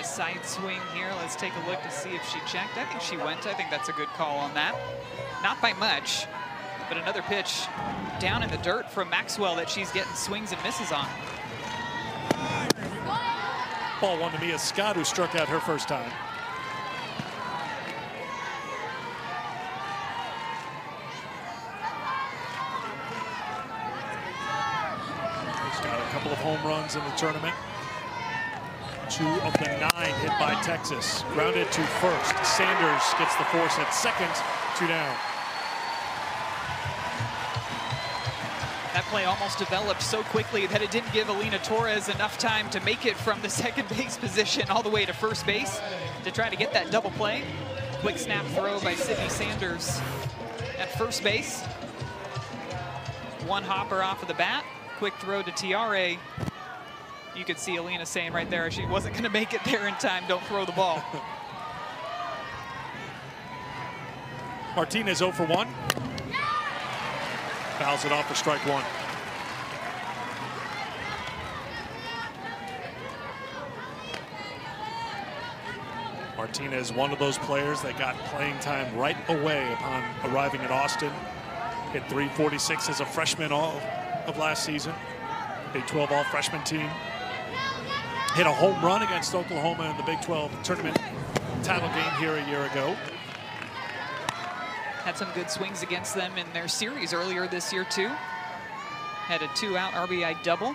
A side swing here. Let's take a look to see if she checked. I think she went. I think that's a good call on that. Not by much, but another pitch down in the dirt from Maxwell that she's getting swings and misses on. Ball one to Mia Scott, who struck out her first time. She's got a couple of home runs in the tournament. 2 of the 9 hit by Texas. Grounded to first. Sanders gets the force at second. 2 down. That play almost developed so quickly that it didn't give Alynah Torres enough time to make it from the second base position all the way to first base to try to get that double play. Quick snap throw by Sydney Sanders at first base. One hopper off of the bat. Quick throw to Tiare. You could see Alynah saying right there, she wasn't going to make it there in time. Don't throw the ball. Martinez 0 for 1. Fouls it off for strike one. Martinez, one of those players that got playing time right away upon arriving at Austin. Hit .346 as a freshman all of last season. Big 12 all-freshman team. Hit a home run against Oklahoma in the Big 12 tournament title game here a year ago. Had some good swings against them in their series earlier this year, too. Had a 2-out RBI double. I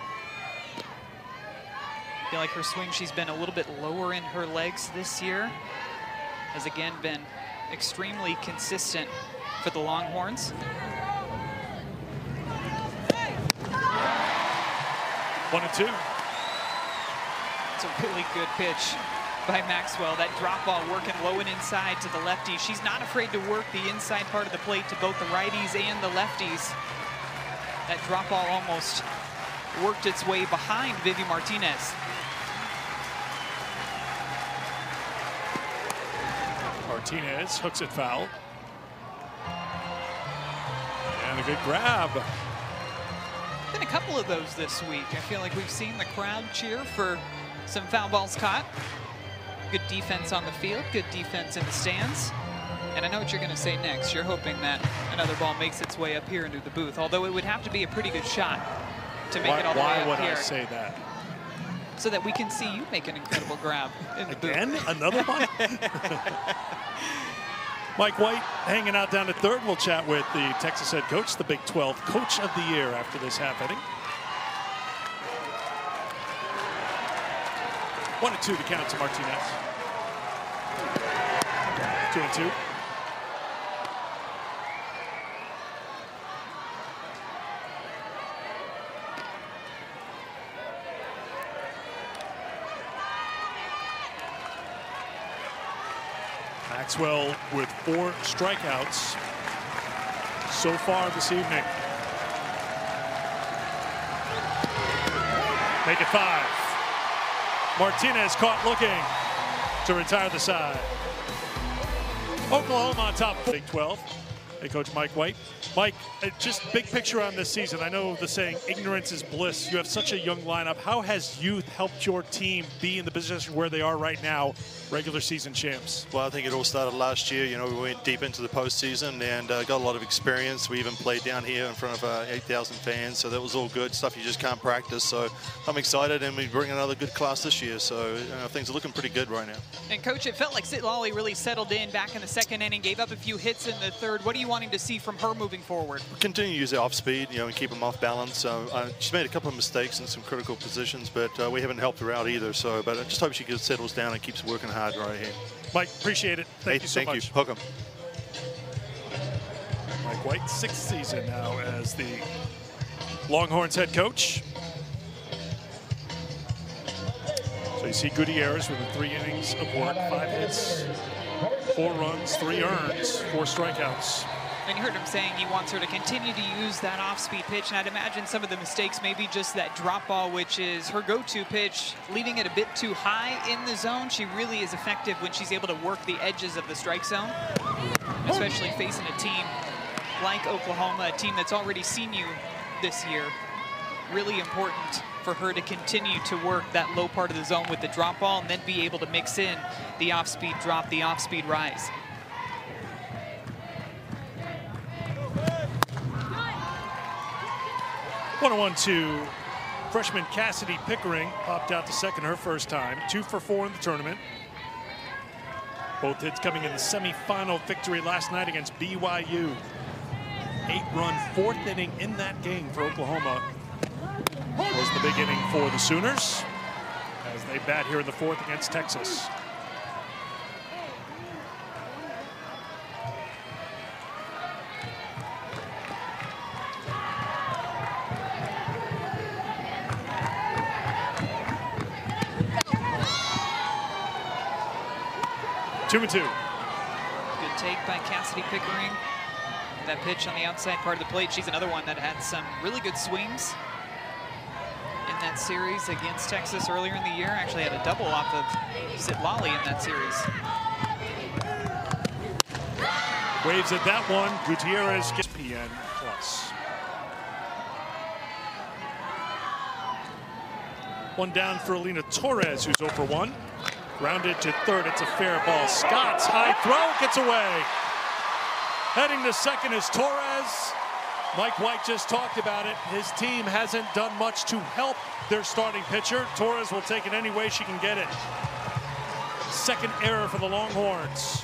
feel like her swing, she's been a little bit lower in her legs this year. has again been extremely consistent for the Longhorns. One and two. It's a really good pitch by Maxwell. That drop ball working low and inside to the lefty. She's not afraid to work the inside part of the plate to both the righties and the lefties. That drop ball almost worked its way behind Vivi Martinez. Martinez hooks it foul. And a good grab. Been a couple of those this week. I feel like we've seen the crowd cheer for some foul balls caught. Good defense on the field, good defense in the stands. And I know what you're going to say next. You're hoping that another ball makes its way up here into the booth, although it would have to be a pretty good shot to make it all the way up here. Why would I say that? So that we can see you make an incredible grab in the booth. Again? Another one? Mike White hanging out down at third. We'll chat with the Texas head coach, the Big 12 Coach of the Year after this half inning. 1-2 to count to Martinez. 2-2. Maxwell with 4 strikeouts so far this evening. Make it 5. Martinez caught looking to retire the side. Oklahoma on top. Big 12. Hey, Coach Mike White. Mike, just big picture on this season. I know the saying, ignorance is bliss. You have such a young lineup. How has youth helped your team be in the position where they are right now? Regular season champs. Well, I think it all started last year. You know, we went deep into the postseason and got a lot of experience. We even played down here in front of 8,000 fans, so that was all good stuff you just can't practice. So I'm excited, and we bring another good class this year. So things are looking pretty good right now. And Coach, it felt like Sitlali really settled in back in the second inning, gave up a few hits in the third. What are you wanting to see from her moving forward? Continue to use her off speed, you know, and keep them off balance. She's made a couple of mistakes in some critical positions, but we haven't helped her out either. So, but I just hope she settles down and keeps working hard. Right here. Mike, appreciate it. Thank you so much. Hook 'em. Mike White, 6th season now as the Longhorns head coach. So you see Gutierrez with 3 innings of work, 5 hits, 4 runs, 3 earns, 4 strikeouts. And you heard him saying he wants her to continue to use that off-speed pitch. And I'd imagine some of the mistakes may be just that drop ball, which is her go-to pitch, leaving it a bit too high in the zone. She really is effective when she's able to work the edges of the strike zone, especially facing a team like Oklahoma, a team that's already seen you this year. Really important for her to continue to work that low part of the zone with the drop ball and then be able to mix in the off-speed drop, the off-speed rise. One-on-one to freshman Cassidy Pickering, popped out to second her first time. 2 for 4 in the tournament. Both hits coming in the semifinal victory last night against BYU. 8-run 4th inning in that game for Oklahoma. Was the big inning for the Sooners as they bat here in the 4th against Texas. Two and two. Good take by Cassidy Pickering. That pitch on the outside part of the plate. She's another one that had some really good swings in that series against Texas earlier in the year. Actually had a double off of Sitlali in that series. Waves at that one. Gutierrez gets ESPN Plus. One down for Alynah Torres, who's 0 for 1. Rounded to third, it's a fair ball. Scott's high throw gets away. Heading to second is Torres. Mike White just talked about it. His team hasn't done much to help their starting pitcher. Torres will take it any way she can get it. Second error for the Longhorns.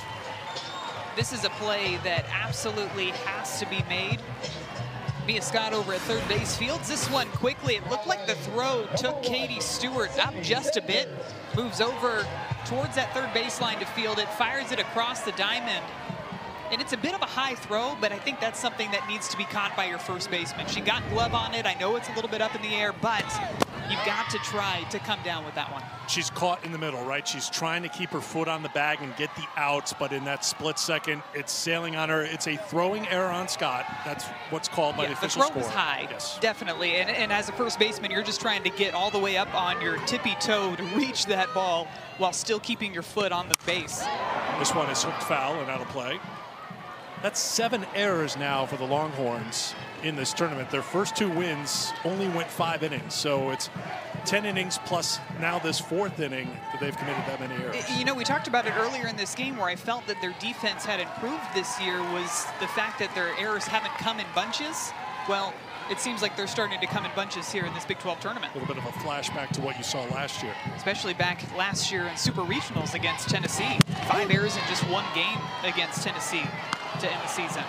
This is a play that absolutely has to be made. Mia Scott over at third base fields. This one quickly, it looked like the throw took Katie Stewart up just a bit. Moves over towards that third baseline to field it, fires it across the diamond. And it's a bit of a high throw, but I think that's something that needs to be caught by your first baseman. She got glove on it. I know it's a little bit up in the air, but you've got to try to come down with that one. She's caught in the middle, right? She's trying to keep her foot on the bag and get the outs, but in that split second, it's sailing on her. It's a throwing error on Scott. That's what's called by the official score. The throw was high, yes. Definitely. And as a first baseman, you're just trying to get all the way up on your tippy toe to reach that ball while still keeping your foot on the base. This one is hooked foul and out of play. That's 7 errors now for the Longhorns in this tournament. Their first 2 wins only went 5 innings, so it's 10 innings plus now this 4th inning that they've committed that many errors. You know, we talked about it earlier in this game where I felt that their defense had improved this year was the fact that their errors haven't come in bunches. Well, it seems like they're starting to come in bunches here in this Big 12 tournament. A little bit of a flashback to what you saw last year. Especially back last year in Super Regionals against Tennessee. 5 errors in just 1 game against Tennessee to end the season.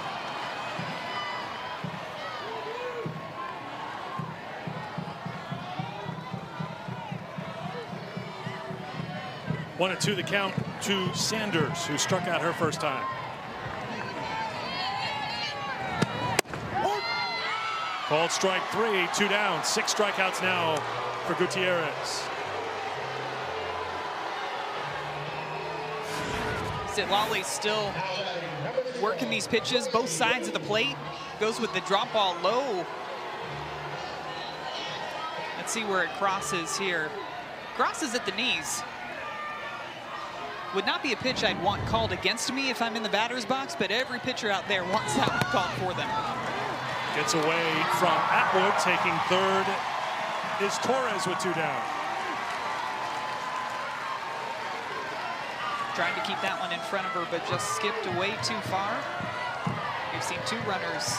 One and two the count to Sanders, who struck out her first time. Called strike 3, 2 down, 6 strikeouts now for Gutierrez. Sitlali still working these pitches, both sides of the plate. Goes with the drop ball low. Let's see where it crosses here. Crosses at the knees. Would not be a pitch I'd want called against me if I'm in the batter's box, but every pitcher out there wants that one called for them. Gets away from Atwood, taking third is Torres with 2 down. Trying to keep that one in front of her, but just skipped away too far. We've seen 2 runners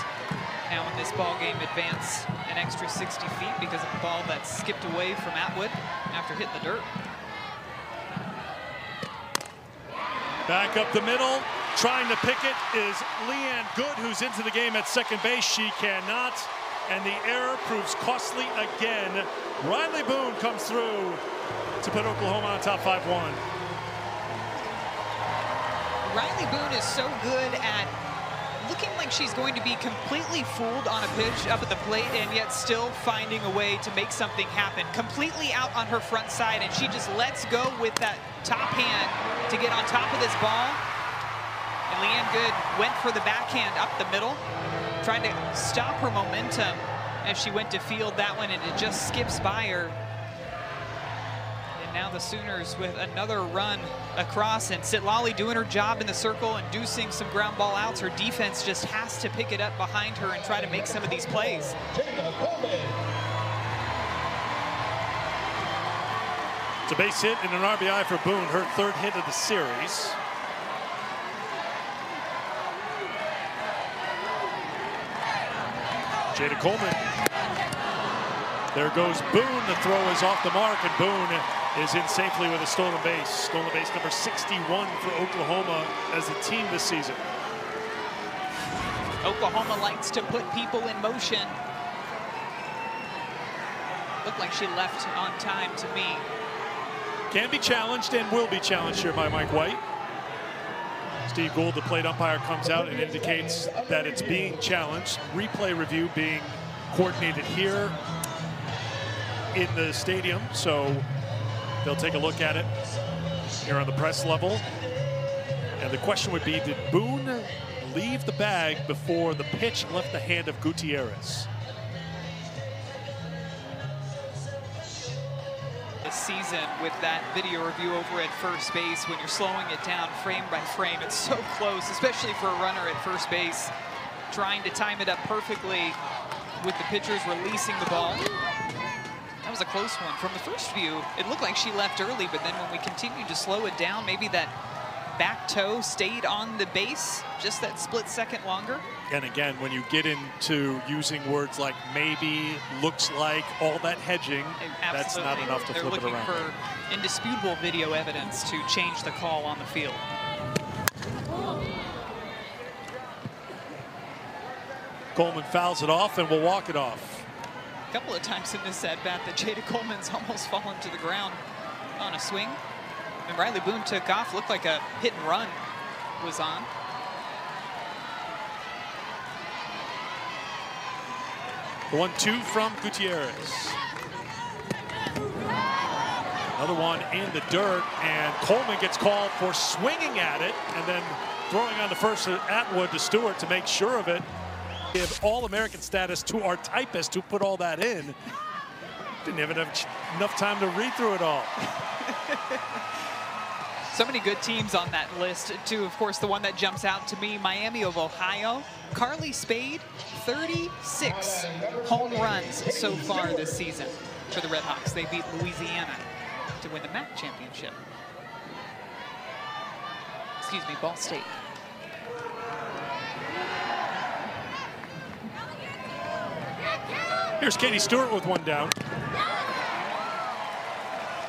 now in this ball game advance an extra 60 feet because of the ball that skipped away from Atwood after hitting the dirt. Back up the middle, trying to pick it is Leighann Goode, who's into the game at second base. She cannot, and the error proves costly again. Riley Boone comes through to put Oklahoma on top 5-1. Riley Boone is so good at looking like she's going to be completely fooled on a pitch up at the plate and yet still finding a way to make something happen. Completely out on her front side, and she just lets go with that top hand to get on top of this ball. And Leighann Goode went for the backhand up the middle, trying to stop her momentum as she went to field that one, and it just skips by her. Now the Sooners with another run across, and Sitlali doing her job in the circle, inducing some ground ball outs. Her defense just has to pick it up behind her and try to make some of these plays. It's a base hit and an RBI for Boone, her 3rd hit of the series. Jada Coleman. There goes Boone. The throw is off the mark, and Boone is in safely with a stolen base. Stolen base number 61 for Oklahoma as a team this season. Oklahoma likes to put people in motion. Looked like she left on time to me. Can be challenged and will be challenged here by Mike White. Steve Gould, the plate umpire, comes out and indicates that it's being challenged. Replay review being coordinated here in the stadium, so they'll take a look at it here on the press level. And the question would be, did Boone leave the bag before the pitch left the hand of Gutierrez? This season with that video review over at first base, when you're slowing it down frame by frame, it's so close, especially for a runner at first base, trying to time it up perfectly with the pitchers releasing the ball. That was a close one. From the first view, it looked like she left early, but then when we continued to slow it down, maybe that back toe stayed on the base just that split second longer. And again, when you get into using words like maybe, looks like, all that hedging, that's not enough to flip it around. They're looking for indisputable video evidence to change the call on the field. Coleman fouls it off and will walk it off. A couple of times in this at bat that Jada Coleman's almost fallen to the ground on a swing. and Riley Boone took off. Looked like a hit and run was on. The 1-2 from Gutierrez. Another one in the dirt, and Coleman gets called for swinging at it and then throwing on the first Atwood to Stewart to make sure of it. Give All-American status to our typist who put all that in. Didn't even have enough time to read through it all. So many good teams on that list, too. Of course, the one that jumps out to me, Miami of Ohio. Carly Spade, 36 home runs so far this season for the Red Hawks. They beat Louisiana to win the MAC championship. Excuse me, Ball State. Here's Katie Stewart with one down.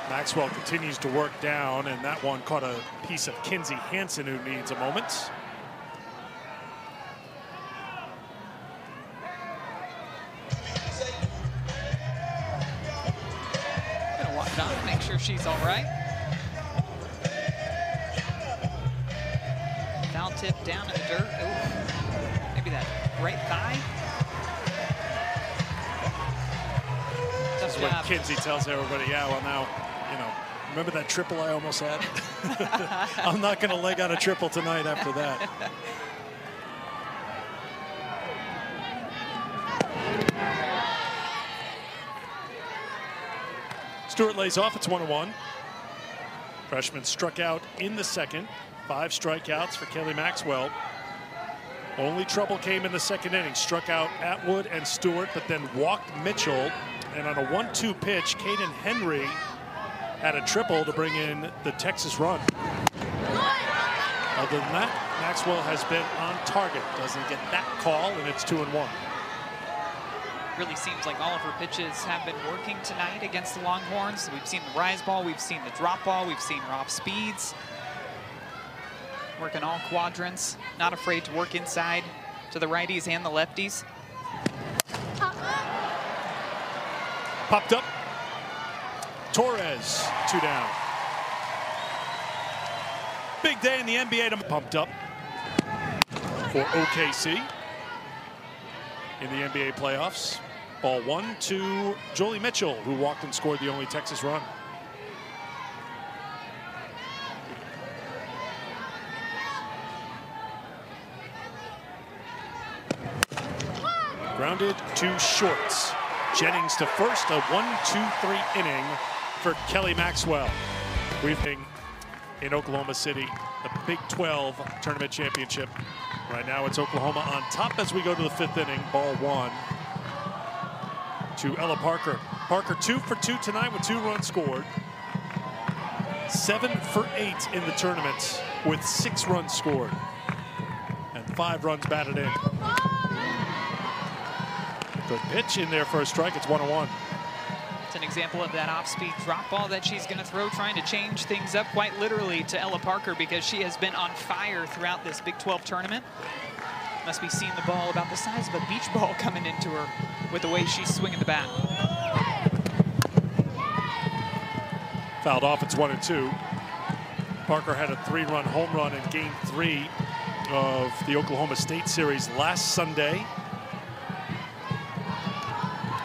Maxwell continues to work down, and that one caught a piece of Kinzie Hansen, who needs a moment. I'm gonna walk down, make sure she's all right. Foul tip down in the dirt. Ooh, maybe that right thigh. That's what Kinzie tells everybody. Yeah, well now, you know, remember that triple I almost had? I'm not going to leg out a triple tonight after that. Stewart lays off. It's 1-1. Freshman struck out in the second. 5 strikeouts for Kelly Maxwell. Only trouble came in the second inning. Struck out Atwood and Stewart, but then walked Mitchell. And on a 1-2 pitch, Kayden Henry had a triple to bring in the Texas run. Other than that, Maxwell has been on target. Doesn't get that call, and it's 2-1. Really seems like all of her pitches have been working tonight against the Longhorns. We've seen the rise ball, we've seen the drop ball, we've seen her off speeds. Working all quadrants, not afraid to work inside to the righties and the lefties. Popped up. Torres, 2 down. Big day in the NBA. Pumped up for OKC in the NBA playoffs. Ball 1 to Jolie Mitchell, who walked and scored the only Texas run. Grounded to Shorts. Jennings to first, a 1-2-3 inning for Kelly Maxwell. We've been in Oklahoma City, the Big 12 Tournament Championship. Right now it's Oklahoma on top as we go to the 5th inning. Ball 1 to Ella Parker. Parker 2 for 2 tonight with 2 runs scored. 7 for 8 in the tournament with 6 runs scored and 5 runs batted in. Good pitch in there for a strike. It's 1-1. It's an example of that off-speed drop ball that she's going to throw, trying to change things up quite literally to Ella Parker, because she has been on fire throughout this Big 12 tournament. Must be seeing the ball about the size of a beach ball coming into her with the way she's swinging the bat. Fouled off. It's 1-2. Parker had a 3-run home run in game 3 of the Oklahoma State series last Sunday.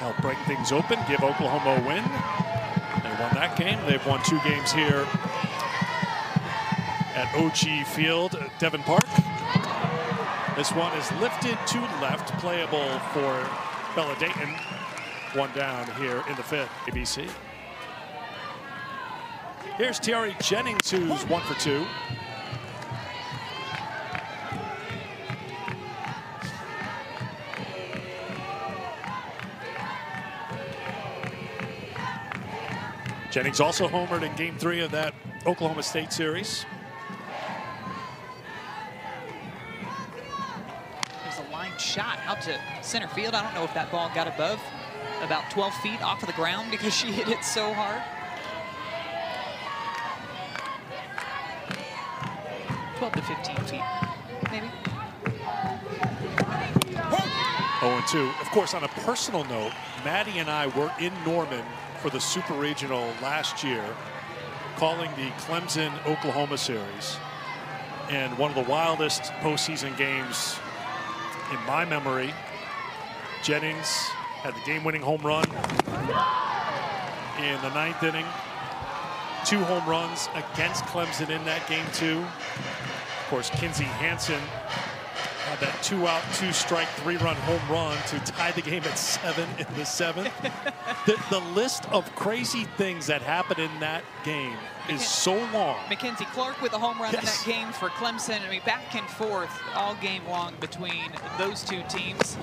Help break things open, give Oklahoma a win. They won that game. They've won 2 games here at OG Field at Devon Park. This one is lifted to left, playable for Bella Dayton. 1 down here in the 5th, ABC. Here's Tiare Jennings, who's 1 for 2. Jennings also homered in game 3 of that Oklahoma State series. There's a line shot out to center field. I don't know if that ball got above about 12 feet off of the ground because she hit it so hard. 12 to 15 feet, maybe. 0-2. Of course, on a personal note, Maddie and I were in Norman for the Super Regional last year. calling the Clemson-Oklahoma series, and one of the wildest postseason games in my memory. Jennings had the game-winning home run in the 9th inning. 2 home runs against Clemson in that game, too. Of course, Kinzie Hansen had that 2-out, 2-strike, 3-run home run to tie the game at 7 in the 7th. The list of crazy things that happened in that game is so long. Mackenzie Clark with a home run in that game for Clemson. I mean, back and forth all game long between those two teams.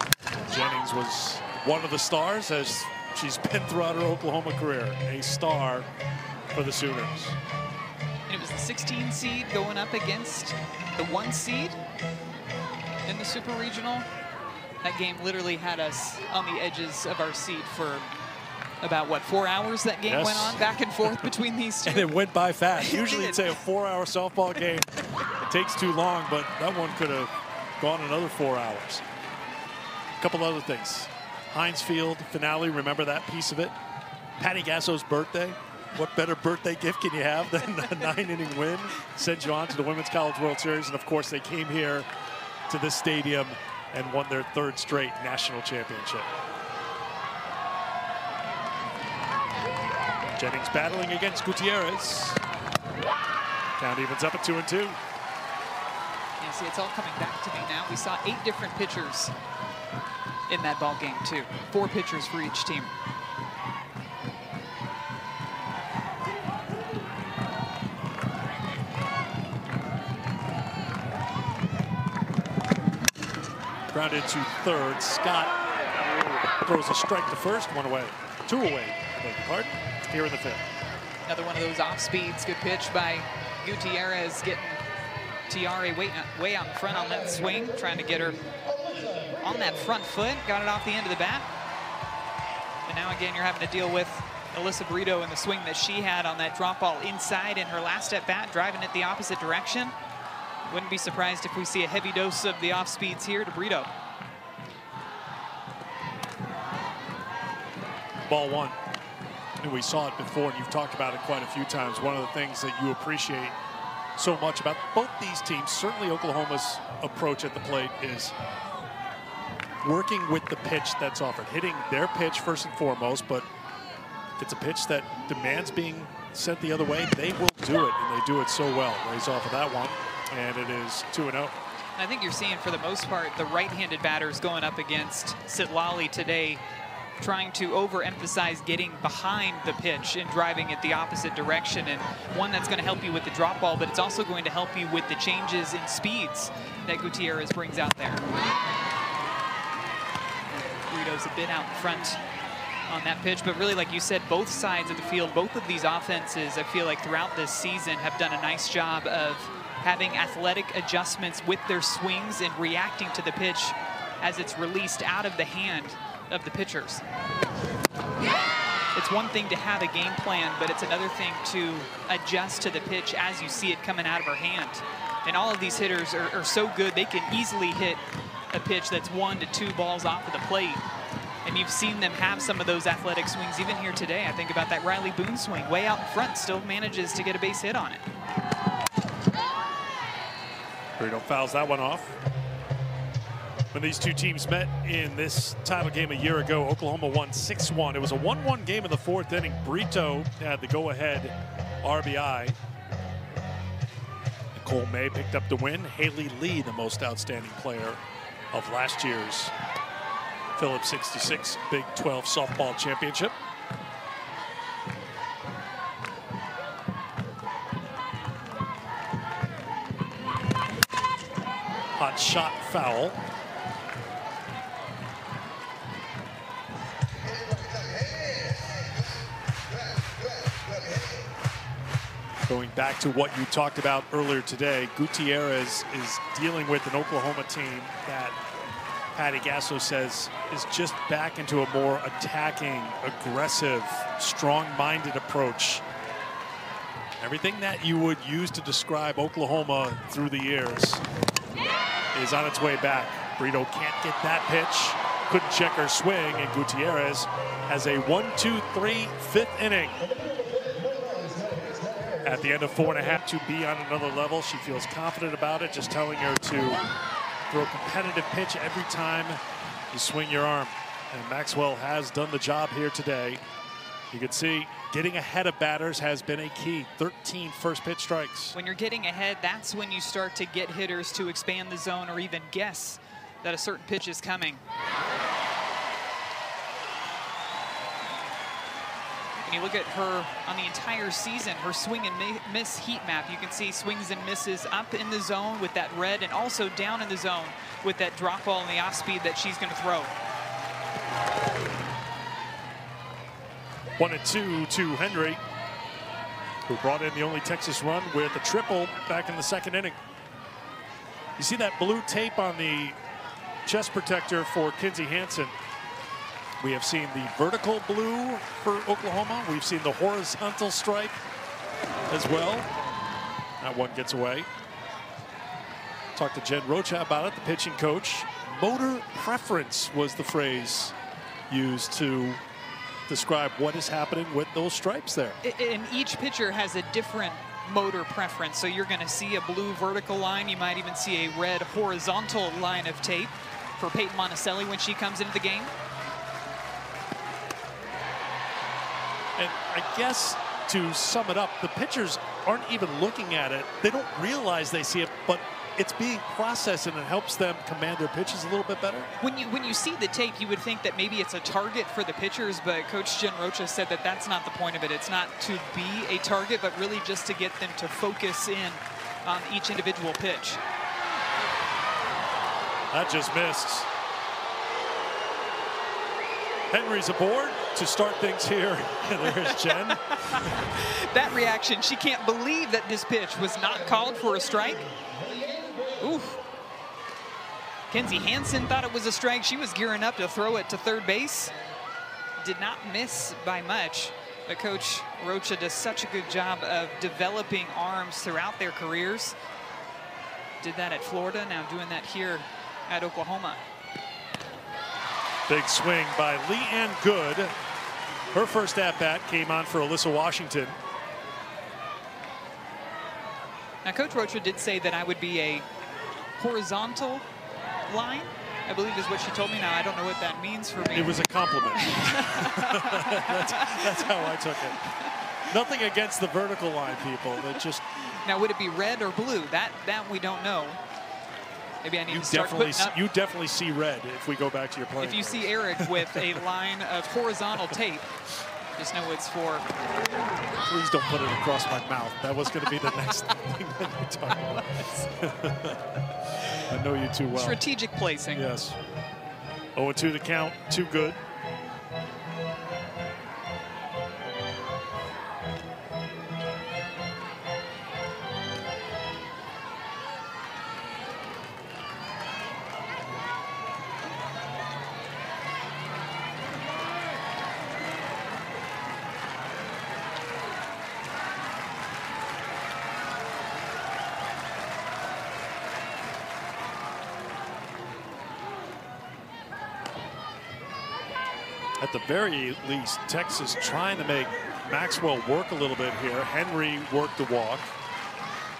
Jennings was one of the stars, as she's been throughout her Oklahoma career. A star for the Sooners. And it was the 16 seed going up against the 1 seed in the Super Regional. That game literally had us on the edges of our seat for about, what, 4 hours that game went on, back and forth between these two. And it went by fast. Usually it's a 4-hour softball game. It takes too long, but that one could have gone another 4 hours. A couple other things. Heinz Field finale, remember that piece of it? Patty Gasso's birthday. What better birthday gift can you have than a 9-inning win? Sent you on to the Women's College World Series. And, of course, they came here to this stadium and won their 3rd straight national championship. Jennings battling against Gutierrez. Count evens up at 2-2. Yeah, see, it's all coming back to me now. We saw 8 different pitchers in that ball game, too. 4 pitchers for each team. Grounded to 3rd. Scott throws a strike to 1st. 2 away. Pardon? Here in the 5th. Another one of those off speeds. Good pitch by Gutierrez, getting Tiare way out in front on that swing, trying to get her on that front foot. Got it off the end of the bat. And now again, you're having to deal with Alyssa Brito and the swing that she had on that drop ball inside in her last at bat, driving it the opposite direction. Wouldn't be surprised if we see a heavy dose of the off-speeds here to Brito. Ball 1. And we saw it before, and you've talked about it quite a few times. One of the things that you appreciate so much about both these teams, certainly Oklahoma's approach at the plate, is working with the pitch that's offered. Hitting their pitch first and foremost, but if it's a pitch that demands being sent the other way, they will do it, and they do it so well. Lays off of that one. And it is 2-0. I think you're seeing, for the most part, the right-handed batters going up against Sitlali today, trying to overemphasize getting behind the pitch and driving it the opposite direction. And one that's going to help you with the drop ball, but it's also going to help you with the changes in speeds that Gutierrez brings out there. Brito's a bit out in front on that pitch, but really, like you said, both sides of the field, both of these offenses, I feel like throughout this season, have done a nice job of having athletic adjustments with their swings and reacting to the pitch as it's released out of the hand of the pitchers. Yeah! It's one thing to have a game plan, but it's another thing to adjust to the pitch as you see it coming out of her hand. And all of these hitters are so good, they can easily hit a pitch that's 1 to 2 balls off of the plate. And you've seen them have some of those athletic swings even here today. I think about that Riley Boone swing, way out in front, still manages to get a base hit on it. Brito fouls that one off. When these two teams met in this title game a year ago, Oklahoma won 6-1. It was a 1-1 game in the 4th inning. Brito had the go-ahead RBI. Nicole May picked up the win. Haley Lee, the most outstanding player of last year's Phillips 66 Big 12 softball championship. Hot shot foul. Going back to what you talked about earlier today, Gutierrez is dealing with an Oklahoma team that Patty Gasso says is just back into a more attacking, aggressive, strong-minded approach. Everything that you would use to describe Oklahoma through the years is on its way back. Brito can't get that pitch, couldn't check her swing, and Gutierrez has a 1-2-3 5th inning at the end of 4.5 to be on another level. She feels confident about it, just telling her to throw a competitive pitch every time you swing your arm. And Maxwell has done the job here today. You can see getting ahead of batters has been a key. 13 first pitch strikes. When you're getting ahead, that's when you start to get hitters to expand the zone or even guess that a certain pitch is coming. When you look at her on the entire season, her swing and miss heat map, you can see swings and misses up in the zone with that red and also down in the zone with that drop ball and the off speed that she's going to throw. 1-2 to Henry, who brought in the only Texas run with a triple back in the second inning. You see that blue tape on the chest protector for Kinzie Hansen. We have seen the vertical blue for Oklahoma. We've seen the horizontal stripe as well. That one gets away. Talked to Jen Rocha about it, the pitching coach. Motor preference was the phrase used to describe what is happening with those stripes there. And each pitcher has a different motor preference. So you're going to see a blue vertical line. You might even see a red horizontal line of tape for Peyton Monticelli when she comes into the game. And I guess to sum it up, the pitchers aren't even looking at it. They don't realize they see it, but it's being processed, and it helps them command their pitches a little bit better. When you see the tape, you would think that maybe it's a target for the pitchers, but Coach Jen Rocha said that that's not the point of it. It's not to be a target, but really just to get them to focus in on each individual pitch. That just missed. Henry's aboard to start things here. There's Jen. That reaction, she can't believe that this pitch was not called for a strike. Oof. Kinzie Hansen thought it was a strike. She was gearing up to throw it to third base. Did not miss by much. But Coach Rocha does such a good job of developing arms throughout their careers. Did that at Florida, now doing that here at Oklahoma. Big swing by Leighann Goode. Her first at-bat came on for Alyssa Washington. Now, Coach Rocha did say that I would be a horizontal line, I believe is what she told me. Now, I don't know what that means for me. It was a compliment. That's how I took it. Nothing against the vertical line, people. It just... Now, would it be red or blue? That we don't know. Maybe I need to start putting up. You definitely see red if we go back to your play. If you see Eric with a line of horizontal tape, just know it's for. Please don't put it across my mouth. That was going to be the next thing that you talk about. I know you too well. Strategic placing. Yes. 0-2 the count. Too good. At the very least, Texas trying to make Maxwell work a little bit here. Henry worked the walk.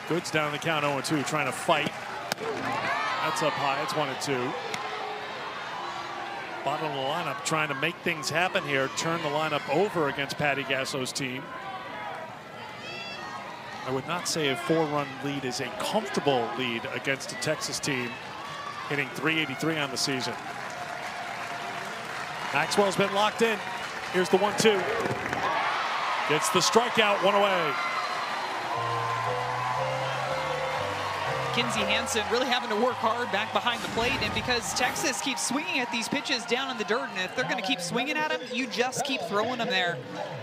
Goode's down the count 0-2, trying to fight. That's up high. It's 1-2. Bottom of the lineup trying to make things happen here. Turn the lineup over against Patty Gasso's team. I would not say a four-run lead is a comfortable lead against a Texas team hitting .383 on the season. Maxwell's been locked in. Here's the 1-2. Gets the strikeout, one away. Kinzie Hansen really having to work hard back behind the plate, and because Texas keeps swinging at these pitches down in the dirt, and if they're going to keep swinging at them, you just keep throwing them there.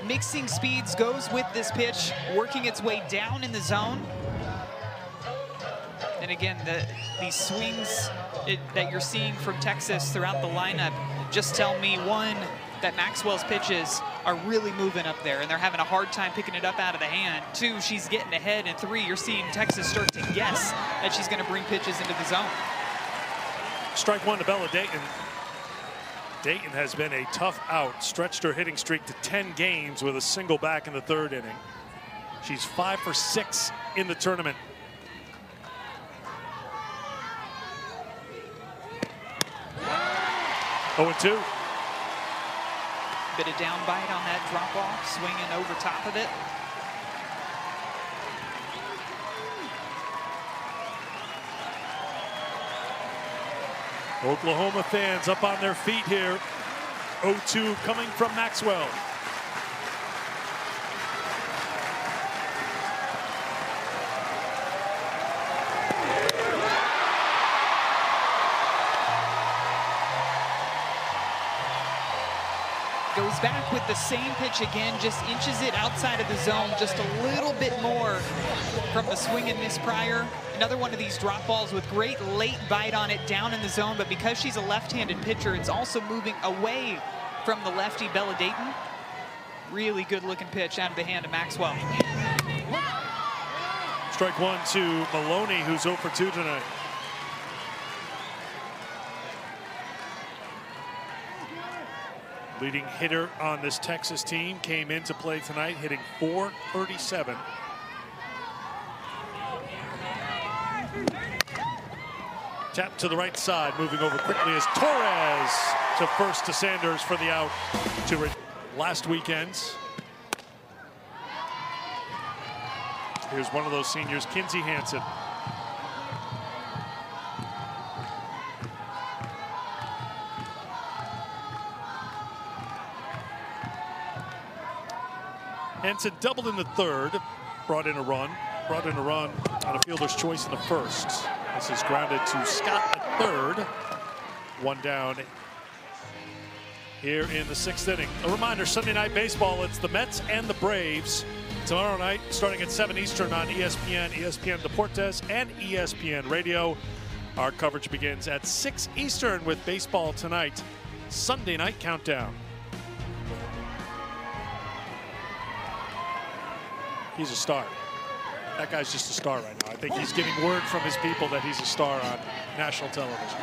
Mixing speeds goes with this pitch, working its way down in the zone. And again, the swings that you're seeing from Texas throughout the lineup just tell me, one, that Maxwell's pitches are really moving up there, and they're having a hard time picking it up out of the hand. Two, she's getting ahead. And three, you're seeing Texas start to guess that she's going to bring pitches into the zone. Strike one to Bella Dayton. Dayton has been a tough out, stretched her hitting streak to 10 games with a single back in the third inning. She's 5 for 6 in the tournament. Yeah. 0-2. Bit of down bite on that drop off, swinging over top of it. Oklahoma fans up on their feet here. 0-2 coming from Maxwell. Goes back with the same pitch again, just inches it outside of the zone, just a little bit more from the swing and miss prior. Another one of these drop balls with great late bite on it down in the zone, but because she's a left-handed pitcher, it's also moving away from the lefty Bella Dayton. Really good looking pitch out of the hand of Maxwell. Strike one to Maloney, who's 0 for 2 tonight. Leading hitter on this Texas team, came into play tonight hitting .437. Tap to the right side, moving over quickly as Torres to first to Sanders for the out to last weekend's. Here's one of those seniors, Kinzie Hansen. Hansen doubled in the third, brought in a run on a fielder's choice in the first. This is grounded to Scott at third. One down here in the sixth inning. A reminder, Sunday night baseball, it's the Mets and the Braves. Tomorrow night, starting at 7 Eastern on ESPN, ESPN Deportes, and ESPN Radio. Our coverage begins at 6 Eastern with Baseball Tonight, Sunday night countdown. He's a star. That guy's just a star right now. I think he's getting word from his people that he's a star on national television.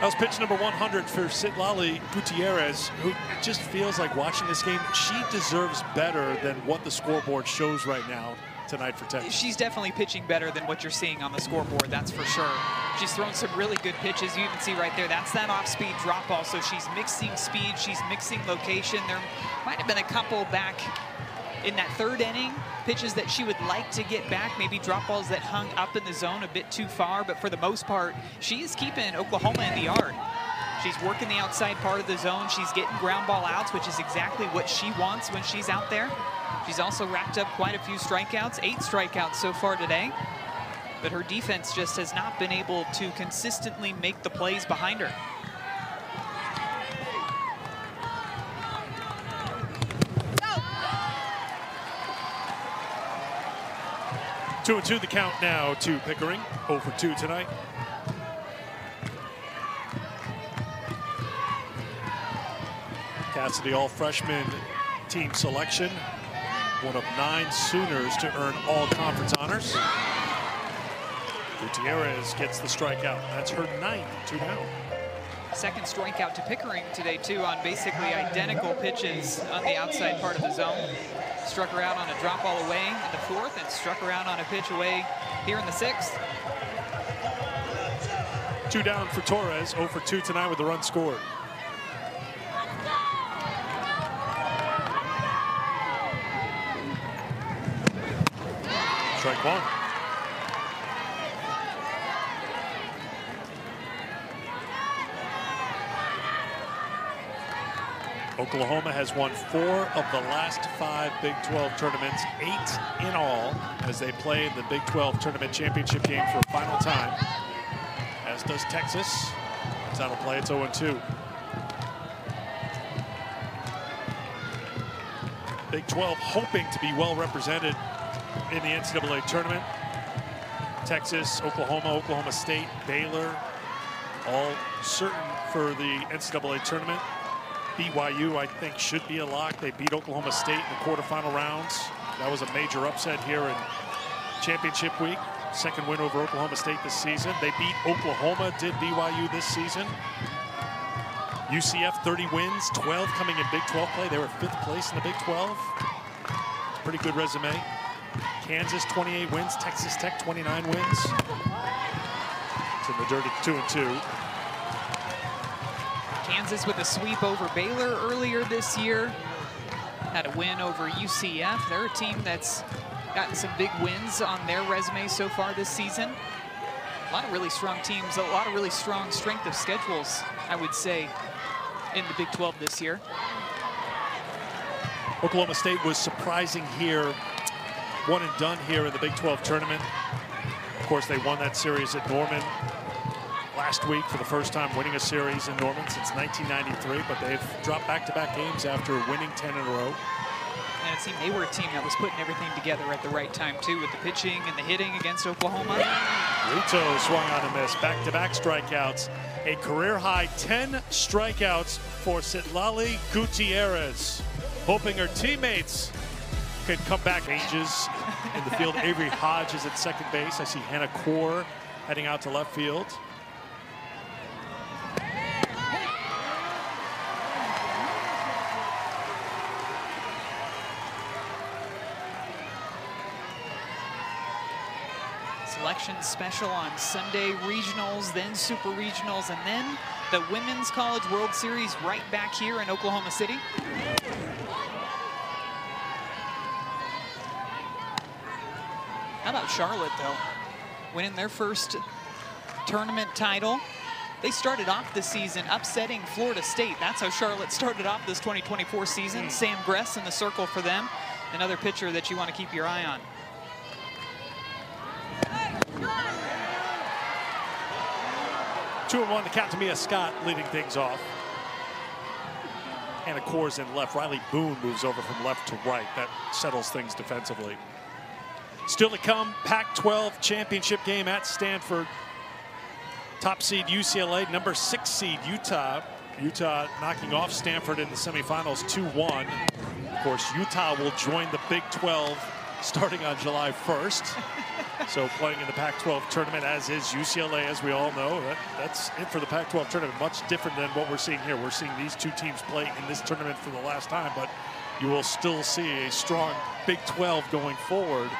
That was pitch number 100 for Sitlali Gutierrez, who just feels like watching this game. She deserves better than what the scoreboard shows right now tonight for Texas. She's definitely pitching better than what you're seeing on the scoreboard, that's for sure. She's thrown some really good pitches. You even see right there, that's that off-speed drop ball. So she's mixing speed, she's mixing location. There might have been a couple back in that third inning, pitches that she would like to get back, maybe drop balls that hung up in the zone a bit too far, but for the most part, she is keeping Oklahoma in the yard. She's working the outside part of the zone. She's getting ground ball outs, which is exactly what she wants when she's out there. She's also racked up quite a few strikeouts, 8 strikeouts so far today, but her defense just has not been able to consistently make the plays behind her. Two and two the count now to Pickering. 0 for 2 tonight. Cassidy, all freshman team selection. One of 9 Sooners to earn all conference honors. Gutierrez gets the strikeout. That's her 9th, 2 down. Second strikeout to Pickering today, too, on basically identical pitches on the outside part of the zone. Struck her out on a drop ball away in the 4th and struck her out on a pitch away here in the 6th. 2 down for Torres, 0 for 2 tonight with the run scored. Strike one. Oklahoma has won 4 of the last 5 Big 12 tournaments, 8 in all, as they play in the Big 12 tournament championship game for a final time, as does Texas. It's out of play, it's 0-2. Big 12 hoping to be well represented in the NCAA tournament. Texas, Oklahoma, Oklahoma State, Baylor, all certain for the NCAA tournament. BYU, I think, should be a lock. They beat Oklahoma State in the quarterfinal rounds. That was a major upset here in championship week. Second win over Oklahoma State this season. They beat Oklahoma, did BYU this season. UCF 30 wins, 12 coming in Big 12 play. They were 5th place in the Big 12. pretty good resume. Kansas 28 wins, Texas Tech 29 wins. It's in the dirty 2-2. Kansas with a sweep over Baylor earlier this year. Had a win over UCF. They're a team that's gotten some big wins on their resume so far this season. A lot of really strong teams, a lot of really strong strength of schedules, I would say, in the Big 12 this year. Oklahoma State was surprising here, one and done here in the Big 12 tournament. Of course, they won that series at Norman last week for the first time, winning a series in Norman since 1993, but they've dropped back-to-back games after winning 10 in a row. And it seemed they were a team that was putting everything together at the right time, too, with the pitching and the hitting against Oklahoma. Rito swung on a miss, back-to-back strikeouts. A career-high 10 strikeouts for Sitlali Gutierrez, hoping her teammates could come back. Changes in the field. Avery Hodge is at second base. I see Hannah Kaur heading out to left field. Selection special on Sunday, regionals, then super regionals, and then the Women's College World Series right back here in Oklahoma City. How about Charlotte, though? Winning their first tournament title. They started off the season upsetting Florida State. That's how Charlotte started off this 2024 season. Sam Gress in the circle for them. Another pitcher that you want to keep your eye on. Two and one, the count to Mia Scott leading things off. And of course in left, Riley Boone moves over from left to right. That settles things defensively. Still to come, Pac-12 championship game at Stanford. Top seed UCLA, number 6 seed Utah. Utah knocking off Stanford in the semifinals 2-1. Of course, Utah will join the Big 12 starting on July 1st. So playing in the Pac-12 tournament, as is UCLA, as we all know. That's it for the Pac-12 tournament. Much different than what we're seeing here. We're seeing these two teams play in this tournament for the last time, but you will still see a strong Big 12 going forward.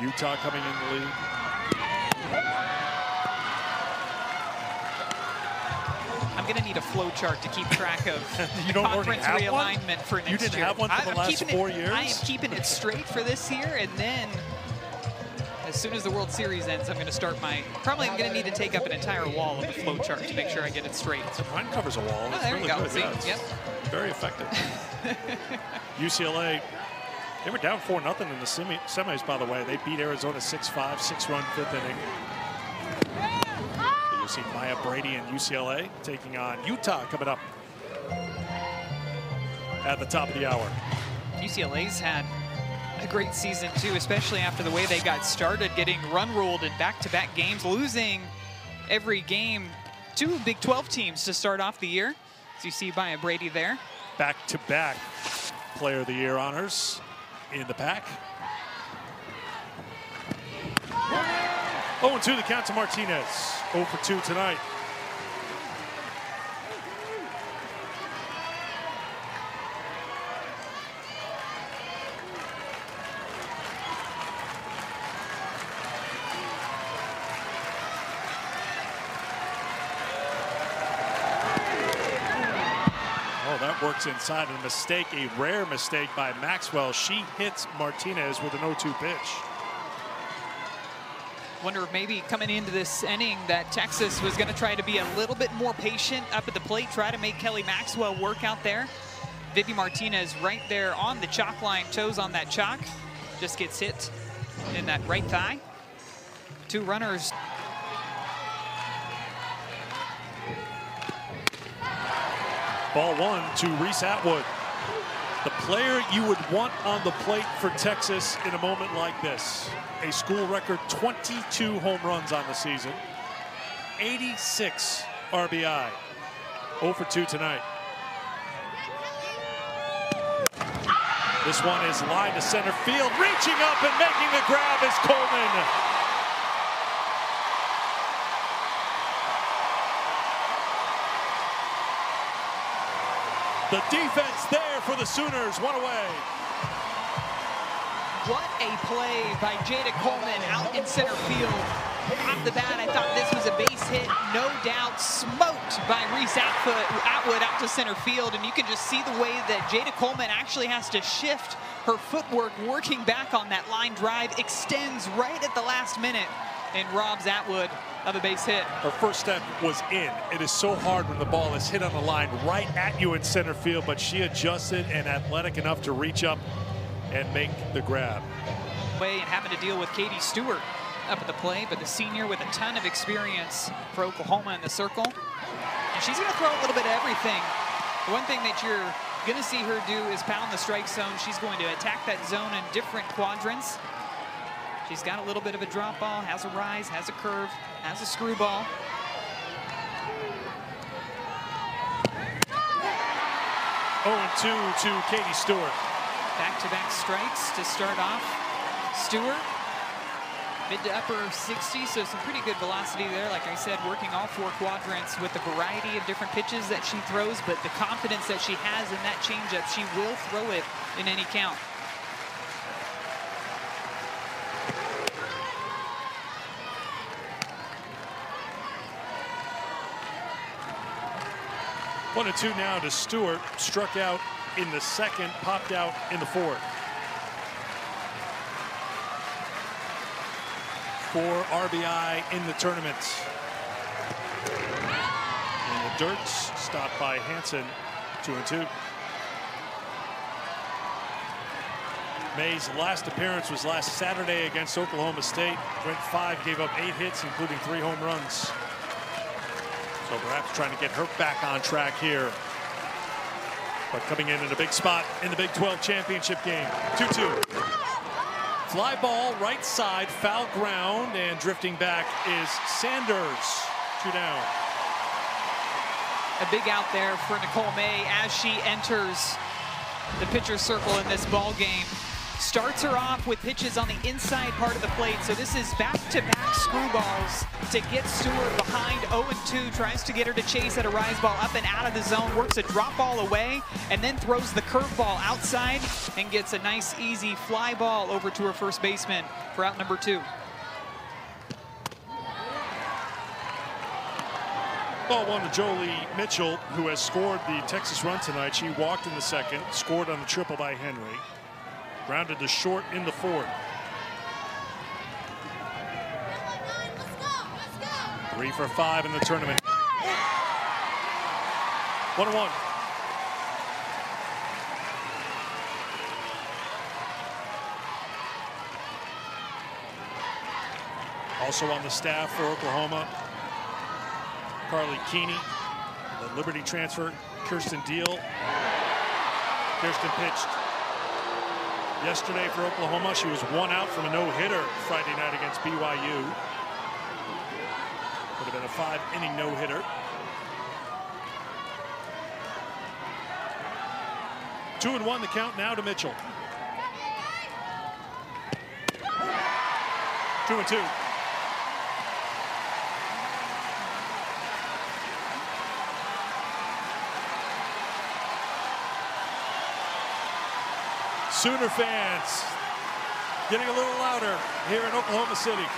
Utah coming in the lead. I'm going to need a flow chart to keep track of you don't conference realignment one? For next year. You didn't year. Have one for the last 4 years? I am keeping it straight for this year, and then as soon as the World Series ends, I'm going to start my, probably I'm going to need to take up an entire wall of the flow chart to make sure I get it straight. Mine covers a wall. Oh, there you go. See? Yep. Very effective. UCLA, they were down 4-0 in the semis, by the way. They beat Arizona 6-5, 6-run fifth inning. But you'll see Maya Brady and UCLA taking on Utah coming up at the top of the hour. UCLA's had a great season too, especially after the way they got started, getting run ruled in back-to-back games, losing every game to Big 12 teams to start off the year. As you see Maya Brady there. Back-to-back Player of the Year honors in the pack. 0-2 the count to Martinez. 0-for-2 tonight. Works inside, and a mistake, a rare mistake by Maxwell. She hits Martinez with an 0-2 pitch. Wonder if maybe coming into this inning that Texas was going to try to be a little bit more patient up at the plate, try to make Kelly Maxwell work out there. Vivi Martinez right there on the chalk line, toes on that chalk, just gets hit in that right thigh. Two runners. Ball one to Reese Atwood, the player you would want on the plate for Texas in a moment like this. A school record 22 home runs on the season, 86 RBI, 0-for-2 tonight. This one is lined to center field, reaching up and making the grab is Coleman. The defense there for the Sooners, one away. What a play by Jada Coleman out in center field. Off the bat, I thought this was a base hit, no doubt. Smoked by Reese Atwood out to center field, and you can just see the way that Jada Coleman actually has to shift her footwork, working back on that line drive, extends right at the last minute and robs Atwood of a base hit. Her first step was in. It is so hard when the ball is hit on the line right at you in center field, but she adjusted and athletic enough to reach up and make the grab. Way and having to deal with Katie Stewart up at the plate, but the senior with a ton of experience for Oklahoma in the circle. And she's gonna throw a little bit of everything. The one thing that you're gonna see her do is pound the strike zone. She's going to attack that zone in different quadrants. She's got a little bit of a drop ball, has a rise, has a curve, has a screwball. Oh, 0-2 to Katie Stewart. Back-to-back strikes to start off. Stewart, mid to upper 60, so some pretty good velocity there. Like I said, working all four quadrants with a variety of different pitches that she throws, but the confidence that she has in that changeup, she will throw it in any count. One and two now to Stewart, struck out in the second, popped out in the fourth. Four RBI in the tournament. And the dirt stopped by Hansen, 2-2. May's last appearance was last Saturday against Oklahoma State. Went five, gave up 8 hits, including 3 home runs. So perhaps trying to get her back on track here. But coming in a big spot in the Big 12 championship game. 2-2. Fly ball, right side, foul ground, and drifting back is Sanders. 2 down. A big out there for Nicole May as she enters the pitcher's circle in this ball game. Starts her off with pitches on the inside part of the plate. So this is back-to-back screwballs to get Stewart behind 0-2. Tries to get her to chase at a rise ball up and out of the zone. Works a drop ball away and then throws the curveball outside and gets a nice, easy fly ball over to her first baseman for out number 2. Ball one to Jolie Mitchell, who has scored the Texas run tonight. She walked in the second, scored on the triple by Henry. Grounded to short in the fourth. 3 for 5 in the tournament. 1-1. Also on the staff for Oklahoma, Carly Keeney, the Liberty transfer, Kirsten Deal. Kirsten pitched yesterday for Oklahoma. She was 1 out from a no-hitter Friday night against BYU. Would have been a 5-inning no-hitter. Two and one the count now to Mitchell. 2-2. Sooner fans getting a little louder here in Oklahoma City.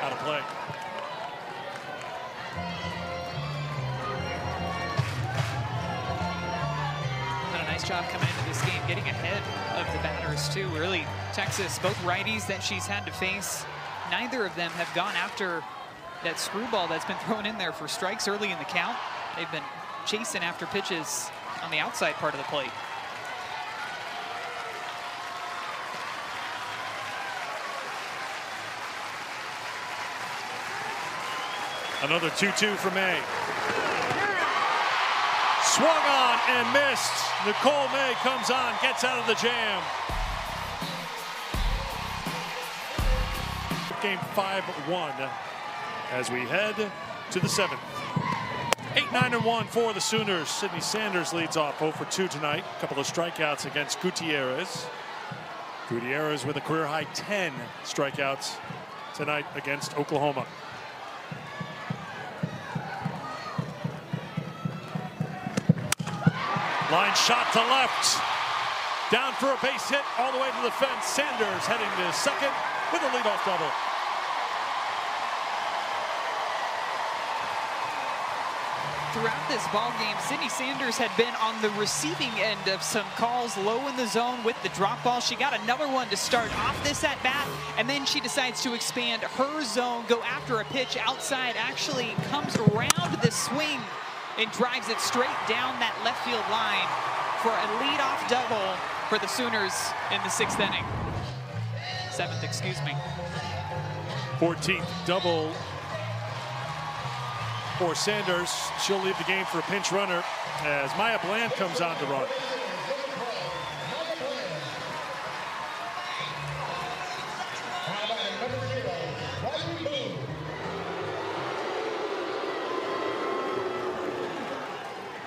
Out of play. Done a nice job coming into this game, getting ahead of the batters too. Really, Texas, both righties that she's had to face, neither of them have gone after that screwball that's been thrown in there for strikes early in the count. They've been chasing after pitches on the outside part of the plate. Another 2-2 for May. Swung on and missed. Nicole May comes on, gets out of the jam. Game 5-1 as we head to the 7th. 8, 9, and 1 for the Sooners. Sydney Sanders leads off, 0 for 2 tonight. A couple of strikeouts against Gutierrez. Gutierrez with a career-high 10 strikeouts tonight against Oklahoma. Line shot to left. Down for a base hit all the way to the fence. Sanders heading to second with a leadoff double. Throughout this ball game, Sydney Sanders had been on the receiving end of some calls low in the zone with the drop ball. She got another one to start off this at bat, and then she decides to expand her zone, go after a pitch outside, actually comes around the swing and drives it straight down that left field line for a leadoff double for the Sooners in the seventh, excuse me. 14th double for Sanders. She'll leave the game for a pinch runner as Maya Bland comes on to run.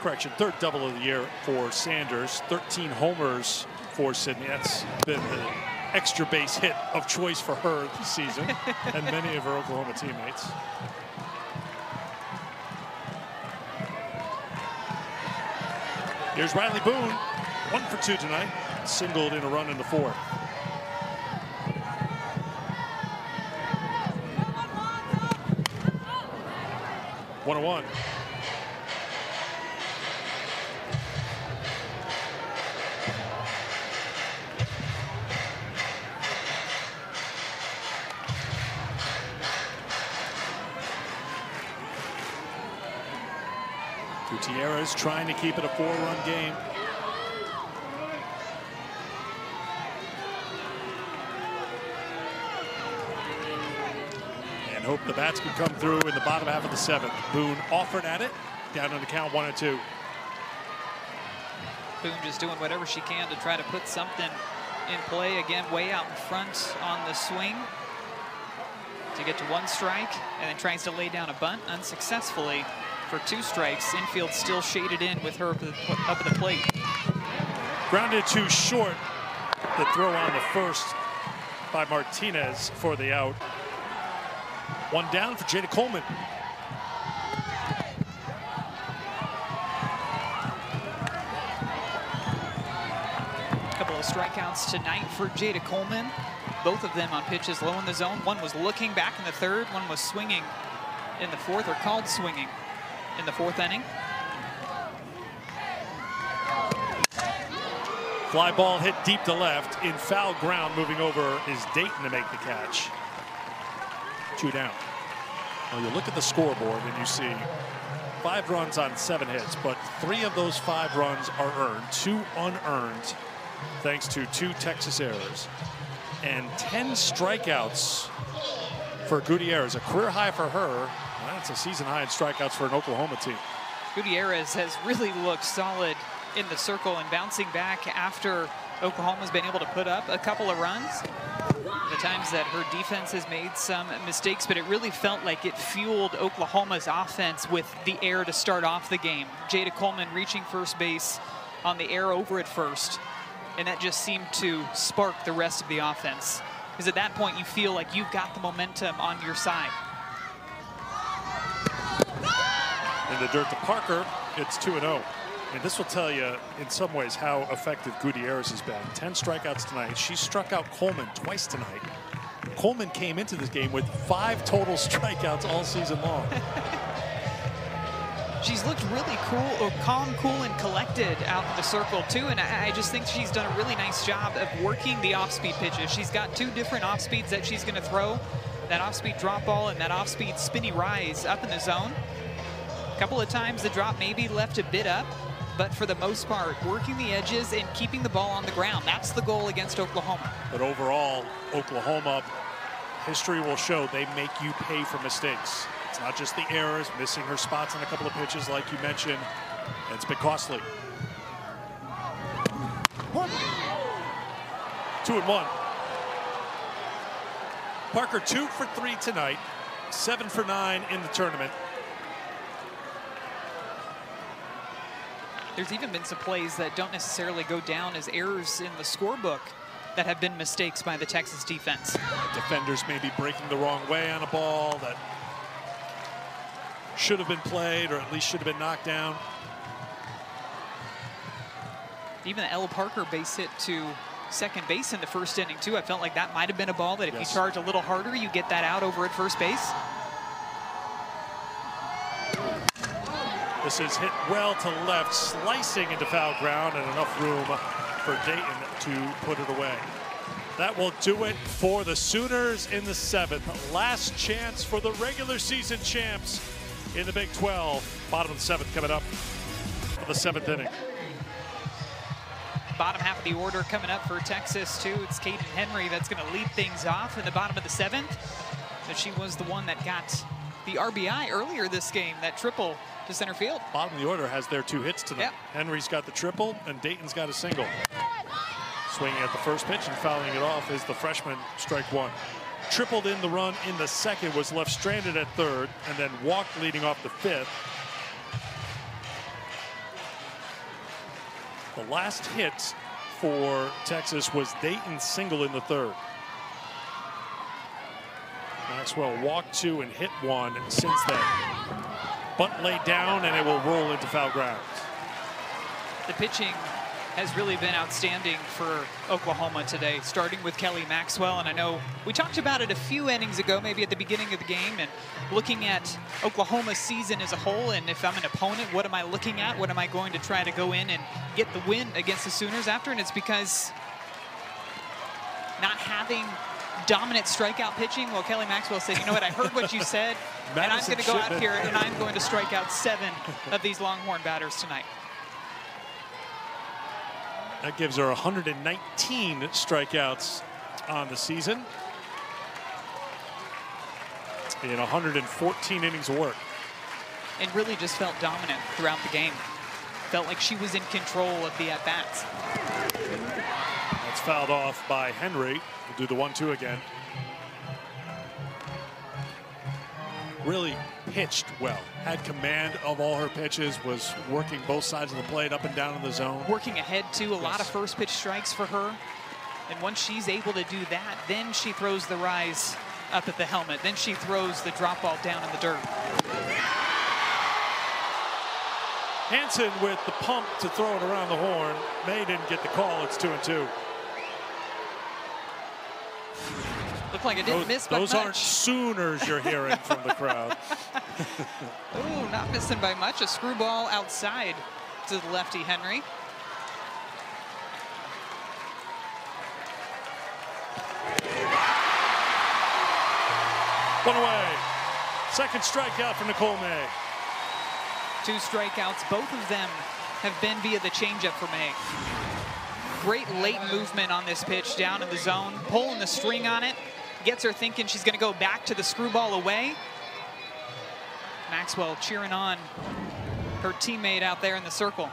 Correction, third double of the year for Sanders. 13 homers for Sydney. That's been the extra base hit of choice for her this season and many of her Oklahoma teammates. Here's Riley Boone, 1 for 2 tonight, singled in a run in the fourth. One on one. Gutierrez trying to keep it a 4-run game. And hope the bats can come through in the bottom half of the seventh. Boone offered at it, down on the count 1-2. Boone just doing whatever she can to try to put something in play. Again, way out in front on the swing to get to one strike, and then tries to lay down a bunt unsuccessfully. For 2 strikes, infield still shaded in with her up at the plate. Grounded too short. The throw on the first by Martinez for the out. One down for Jada Coleman. A couple of strikeouts tonight for Jada Coleman. Both of them on pitches low in the zone. One was looking back in the third. One was swinging in the fourth, or called swinging in the fourth inning. Fly ball hit deep to left in foul ground. Moving over is Dayton to make the catch. 2 down. Well, you look at the scoreboard and you see 5 runs on 7 hits, but 3 of those 5 runs are earned, 2 unearned, thanks to 2 Texas errors. And 10 strikeouts for Gutierrez, a career high for her. That's a season high in strikeouts for an Oklahoma team. Gutierrez has really looked solid in the circle and bouncing back after Oklahoma's been able to put up a couple of runs. The times that her defense has made some mistakes, but it really felt like it fueled Oklahoma's offense with the air to start off the game. Jada Coleman reaching first base on the air over at first, and that just seemed to spark the rest of the offense. Because at that point, you feel like you've got the momentum on your side. In the dirt to Parker, it's 2-0. And this will tell you, in some ways, how effective Gutierrez has been. 10 strikeouts tonight. She struck out Coleman twice tonight. Coleman came into this game with 5 total strikeouts all season long. She's looked really calm, cool, and collected out in the circle, too. And I just think she's done a really nice job of working the off-speed pitches. She's got 2 different off-speeds that she's going to throw. That off-speed drop ball and that off-speed spinny rise up in the zone. A couple of times the drop maybe left a bit up, but for the most part, working the edges and keeping the ball on the ground. That's the goal against Oklahoma. But overall, Oklahoma, history will show they make you pay for mistakes. It's not just the errors, missing her spots on a couple of pitches like you mentioned. It's been costly. 2-1. Parker 2 for 3 tonight, 7 for 9 in the tournament. There's even been some plays that don't necessarily go down as errors in the scorebook that have been mistakes by the Texas defense. The defenders may be breaking the wrong way on a ball that should have been played, or at least should have been knocked down. Even the Ella Parker base hit to second base in the first inning, too. I felt like that might have been a ball that if you charge a little harder, you get that out over at first base. This is hit well to left, slicing into foul ground, and enough room for Dayton to put it away. That will do it for the Sooners in the seventh. Last chance for the regular season champs in the Big 12. Bottom of the seventh coming up for the seventh inning. Bottom half of the order coming up for Texas, too. It's Kayden Henry that's going to lead things off in the bottom of the seventh. But she was the one that got the RBI earlier this game, that triple to center field. Bottom of the order has their two hits tonight. Yep. Henry's got the triple, and Dayton's got a single. Swinging at the first pitch and fouling it off is the freshman, strike one. Tripled in the run in the second, was left stranded at third, and then walked leading off the fifth. The last hit for Texas was Dayton's single in the third. Maxwell walked two and hit one since then. Bunt laid down, and it will roll into foul ground. The pitching has really been outstanding for Oklahoma today, starting with Kelly Maxwell. And I know we talked about it a few innings ago, maybe at the beginning of the game, and looking at Oklahoma's season as a whole, and if I'm an opponent, what am I looking at? What am I going to try to go in and get the win against the Sooners after? And it's because not having dominant strikeout pitching. Well, Kelly Maxwell said, you know what, I heard what you said, and I'm going to go out here and I'm going to strike out 7 of these Longhorn batters tonight. That gives her 119 strikeouts on the season in 114 innings of work. And really just felt dominant throughout the game. Felt like she was in control of the at-bats. That's fouled off by Henry. We'll do the 1-2 again. Really pitched well, had command of all her pitches, was working both sides of the plate, up and down in the zone. Working ahead, too, a lot of first pitch strikes for her. And once she's able to do that, then she throws the rise up at the helmet. Then she throws the drop ball down in the dirt. Hansen with the pump to throw it around the horn. May didn't get the call. It's 2-2. Looked like it didn't miss by much. Those aren't Sooners you're hearing from the crowd. Oh, not missing by much. A screwball outside to the lefty Henry. One away. Second strikeout for Nicole May. Two strikeouts. Both of them have been via the changeup for May. Great late movement on this pitch down in the zone. Pulling the string on it. Gets her thinking she's going to go back to the screwball away. Maxwell cheering on her teammate out there in the circle.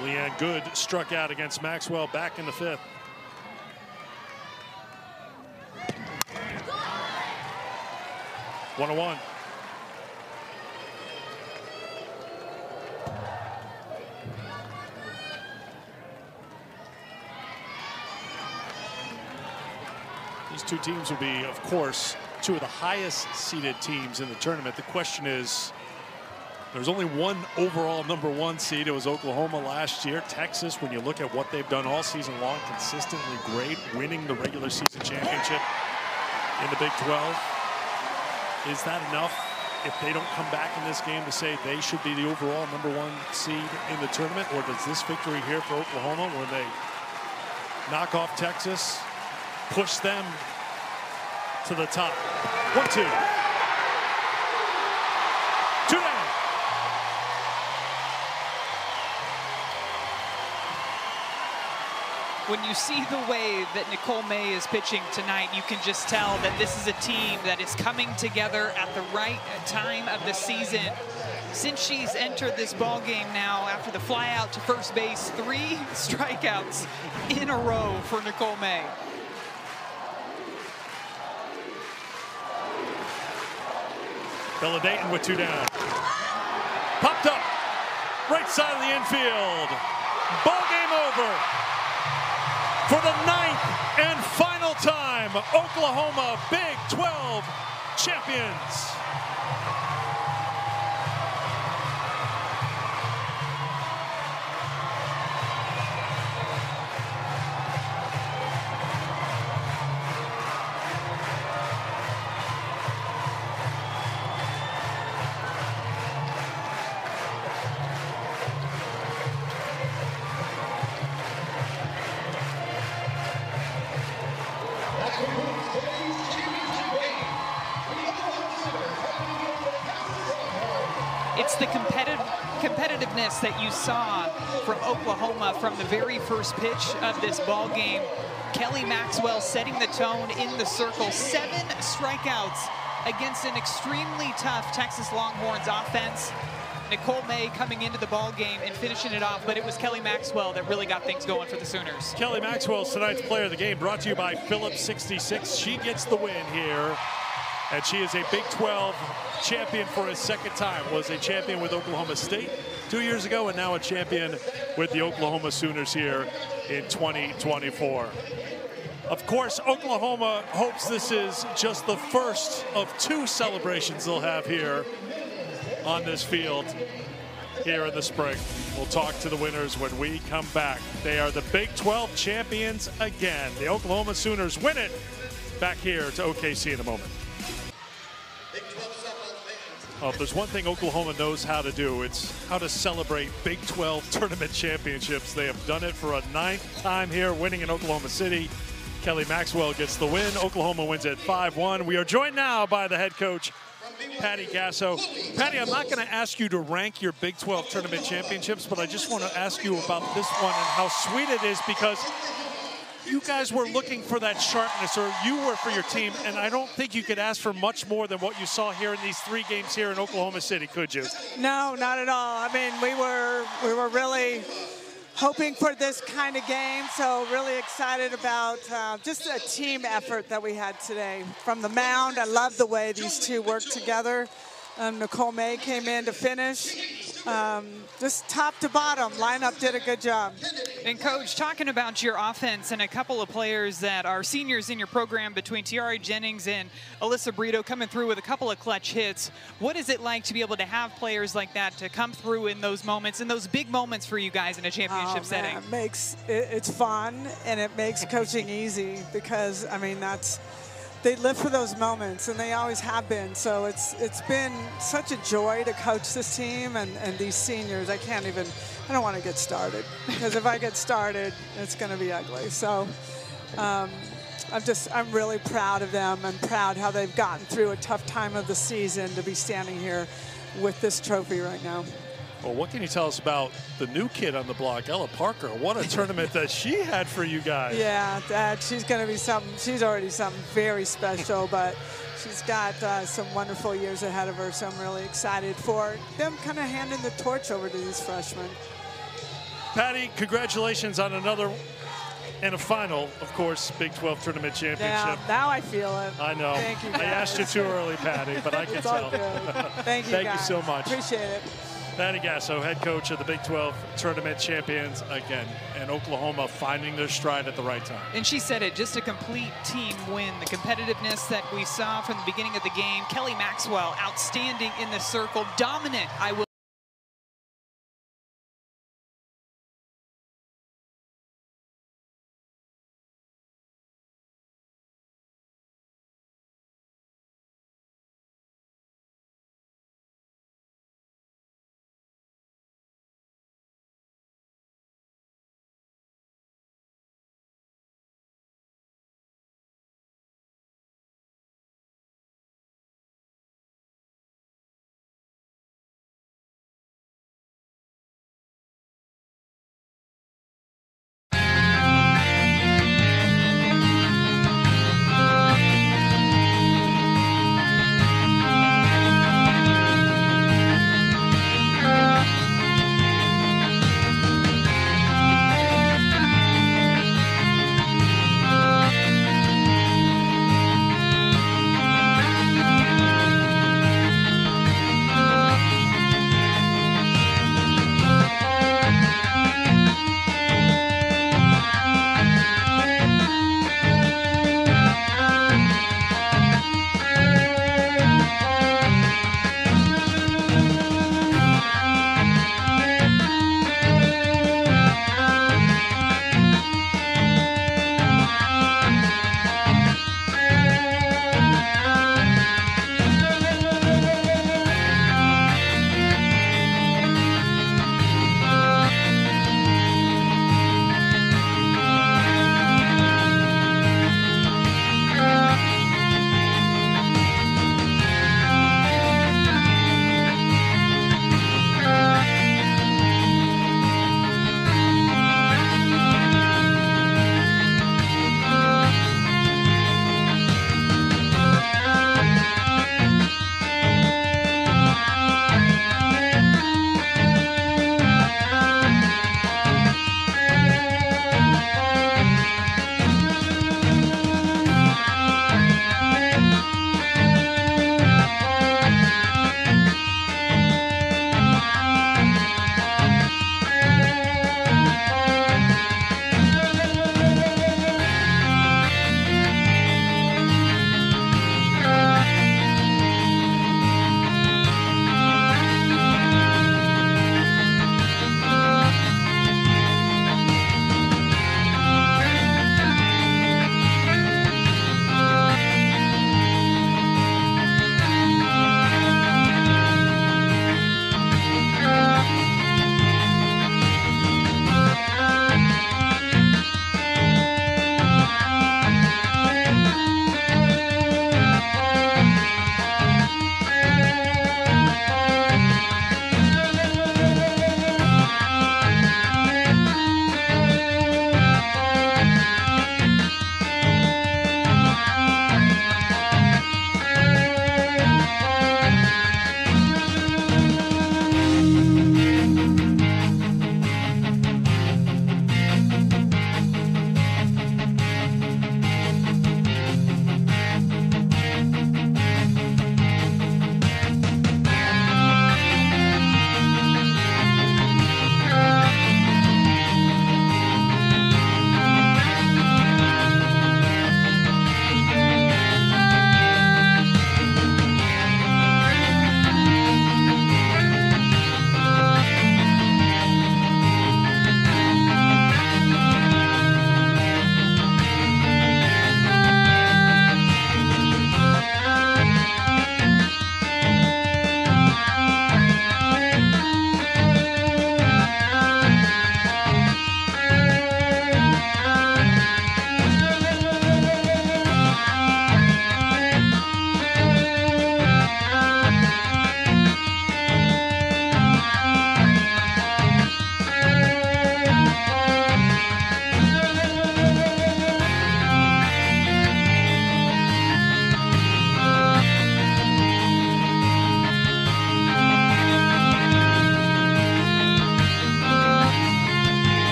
Leighann Goode struck out against Maxwell back in the fifth. One on one. These two teams will be, of course, two of the highest seeded teams in the tournament. The question is, there's only one overall #1 seed. It was Oklahoma last year. Texas, when you look at what they've done all season long, consistently great, winning the regular season championship in the Big 12. Is that enough if they don't come back in this game to say they should be the overall #1 seed in the tournament? Or does this victory here for Oklahoma, where they knock off Texas, push them to the top? 1-2. Two down. When you see the way that Nicole May is pitching tonight, you can just tell that this is a team that is coming together at the right time of the season. Since she's entered this ball game now, after the flyout to first base, 3 strikeouts in a row for Nicole May. Bella Dayton with 2 down. Popped up. Right side of the infield. Ball game over. For the 9th and final time, Oklahoma Big 12 champions. That you saw from Oklahoma from the very first pitch of this ball game. Kelly Maxwell setting the tone in the circle. 7 strikeouts against an extremely tough Texas Longhorns offense. Nicole May coming into the ball game and finishing it off, but it was Kelly Maxwell that really got things going for the Sooners. Kelly Maxwell's tonight's player of the game, brought to you by Phillips 66. She gets the win here, and she is a Big 12 champion for a second time. Was a champion with Oklahoma State 2 years ago, and now a champion with the Oklahoma Sooners here in 2024. Of course, Oklahoma hopes this is just the first of 2 celebrations they'll have here on this field here in the spring. We'll talk to the winners when we come back. They are the Big 12 champions again. The Oklahoma Sooners win it. Back here to OKC in a moment. Oh, if there's one thing Oklahoma knows how to do, it's how to celebrate Big 12 tournament championships. They have done it for a 9th time here, winning in Oklahoma City. Kelly Maxwell gets the win. Oklahoma wins at 5-1. We are joined now by the head coach, Patty Gasso. Patty, I'm not going to ask you to rank your Big 12 tournament championships, but I just want to ask you about this one and how sweet it is, because you guys were looking for that sharpness, or you were for your team, and I don't think you could ask for much more than what you saw here in these 3 games here in Oklahoma City, could you? No, not at all. I mean, we were really hoping for this kind of game, so really excited about just a team effort that we had today. From the mound, I love the way these two worked together. Nicole May came in to finish. Just top to bottom, lineup did a good job. And Coach, talking about your offense and a couple of players that are seniors in your program, between Tiare Jennings and Alyssa Brito coming through with a couple of clutch hits, what is it like to be able to have players like that to come through in those moments, in those big moments for you guys in a championship setting? It's fun, and it makes coaching easy, because, I mean, that's, they live for those moments, and they always have been. So it's been such a joy to coach this team and these seniors. I don't want to get started, because if I get started, it's going to be ugly. So I'm really proud of them, and proud how they've gotten through a tough time of the season to be standing here with this trophy right now. Well, what can you tell us about the new kid on the block, Ella Parker? What a tournament that she had for you guys. Yeah, she's going to be something. She's already something very special, but she's got some wonderful years ahead of her, so I'm really excited for them kind of handing the torch over to these freshmen. Patty, congratulations on another and a final, of course, Big 12 tournament championship. Yeah, now I feel it. I know. Thank you, guys. I asked you too early, Patty, but I can tell. Thank you, Thank guys. You so much. Appreciate it. Patty Gasso, head coach of the Big 12 tournament champions again, and Oklahoma finding their stride at the right time. And she said it, just a complete team win. The competitiveness that we saw from the beginning of the game. Kelly Maxwell, outstanding in the circle, dominant, I will.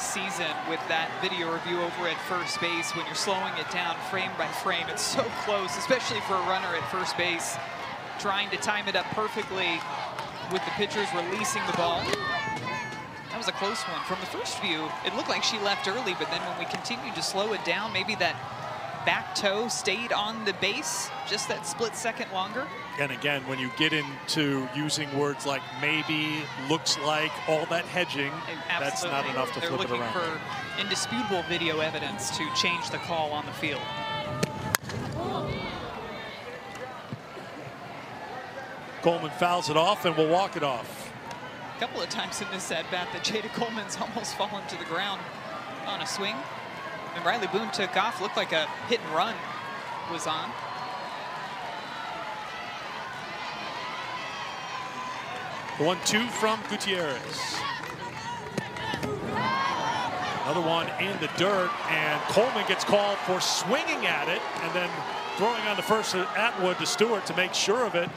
this season with that video review over at first base. When you're slowing it down frame by frame, it's so close, especially for a runner at first base, trying to time it up perfectly with the pitchers releasing the ball. That was a close one. From the first view, it looked like she left early, but then when we continued to slow it down, maybe that back toe stayed on the base just that split second longer. And again, when you get into using words like maybe, looks like, all that hedging, that's not enough to flip it around. They're looking for indisputable video evidence to change the call on the field. Coleman fouls it off and will walk it off. A couple of times in this at-bat that Jada Coleman's almost fallen to the ground on a swing. And Riley Boone took off, looked like a hit and run was on. The 1-2 from Gutierrez. Another one in the dirt, and Coleman gets called for swinging at it and then throwing on the first Atwood to Stewart to make sure of it.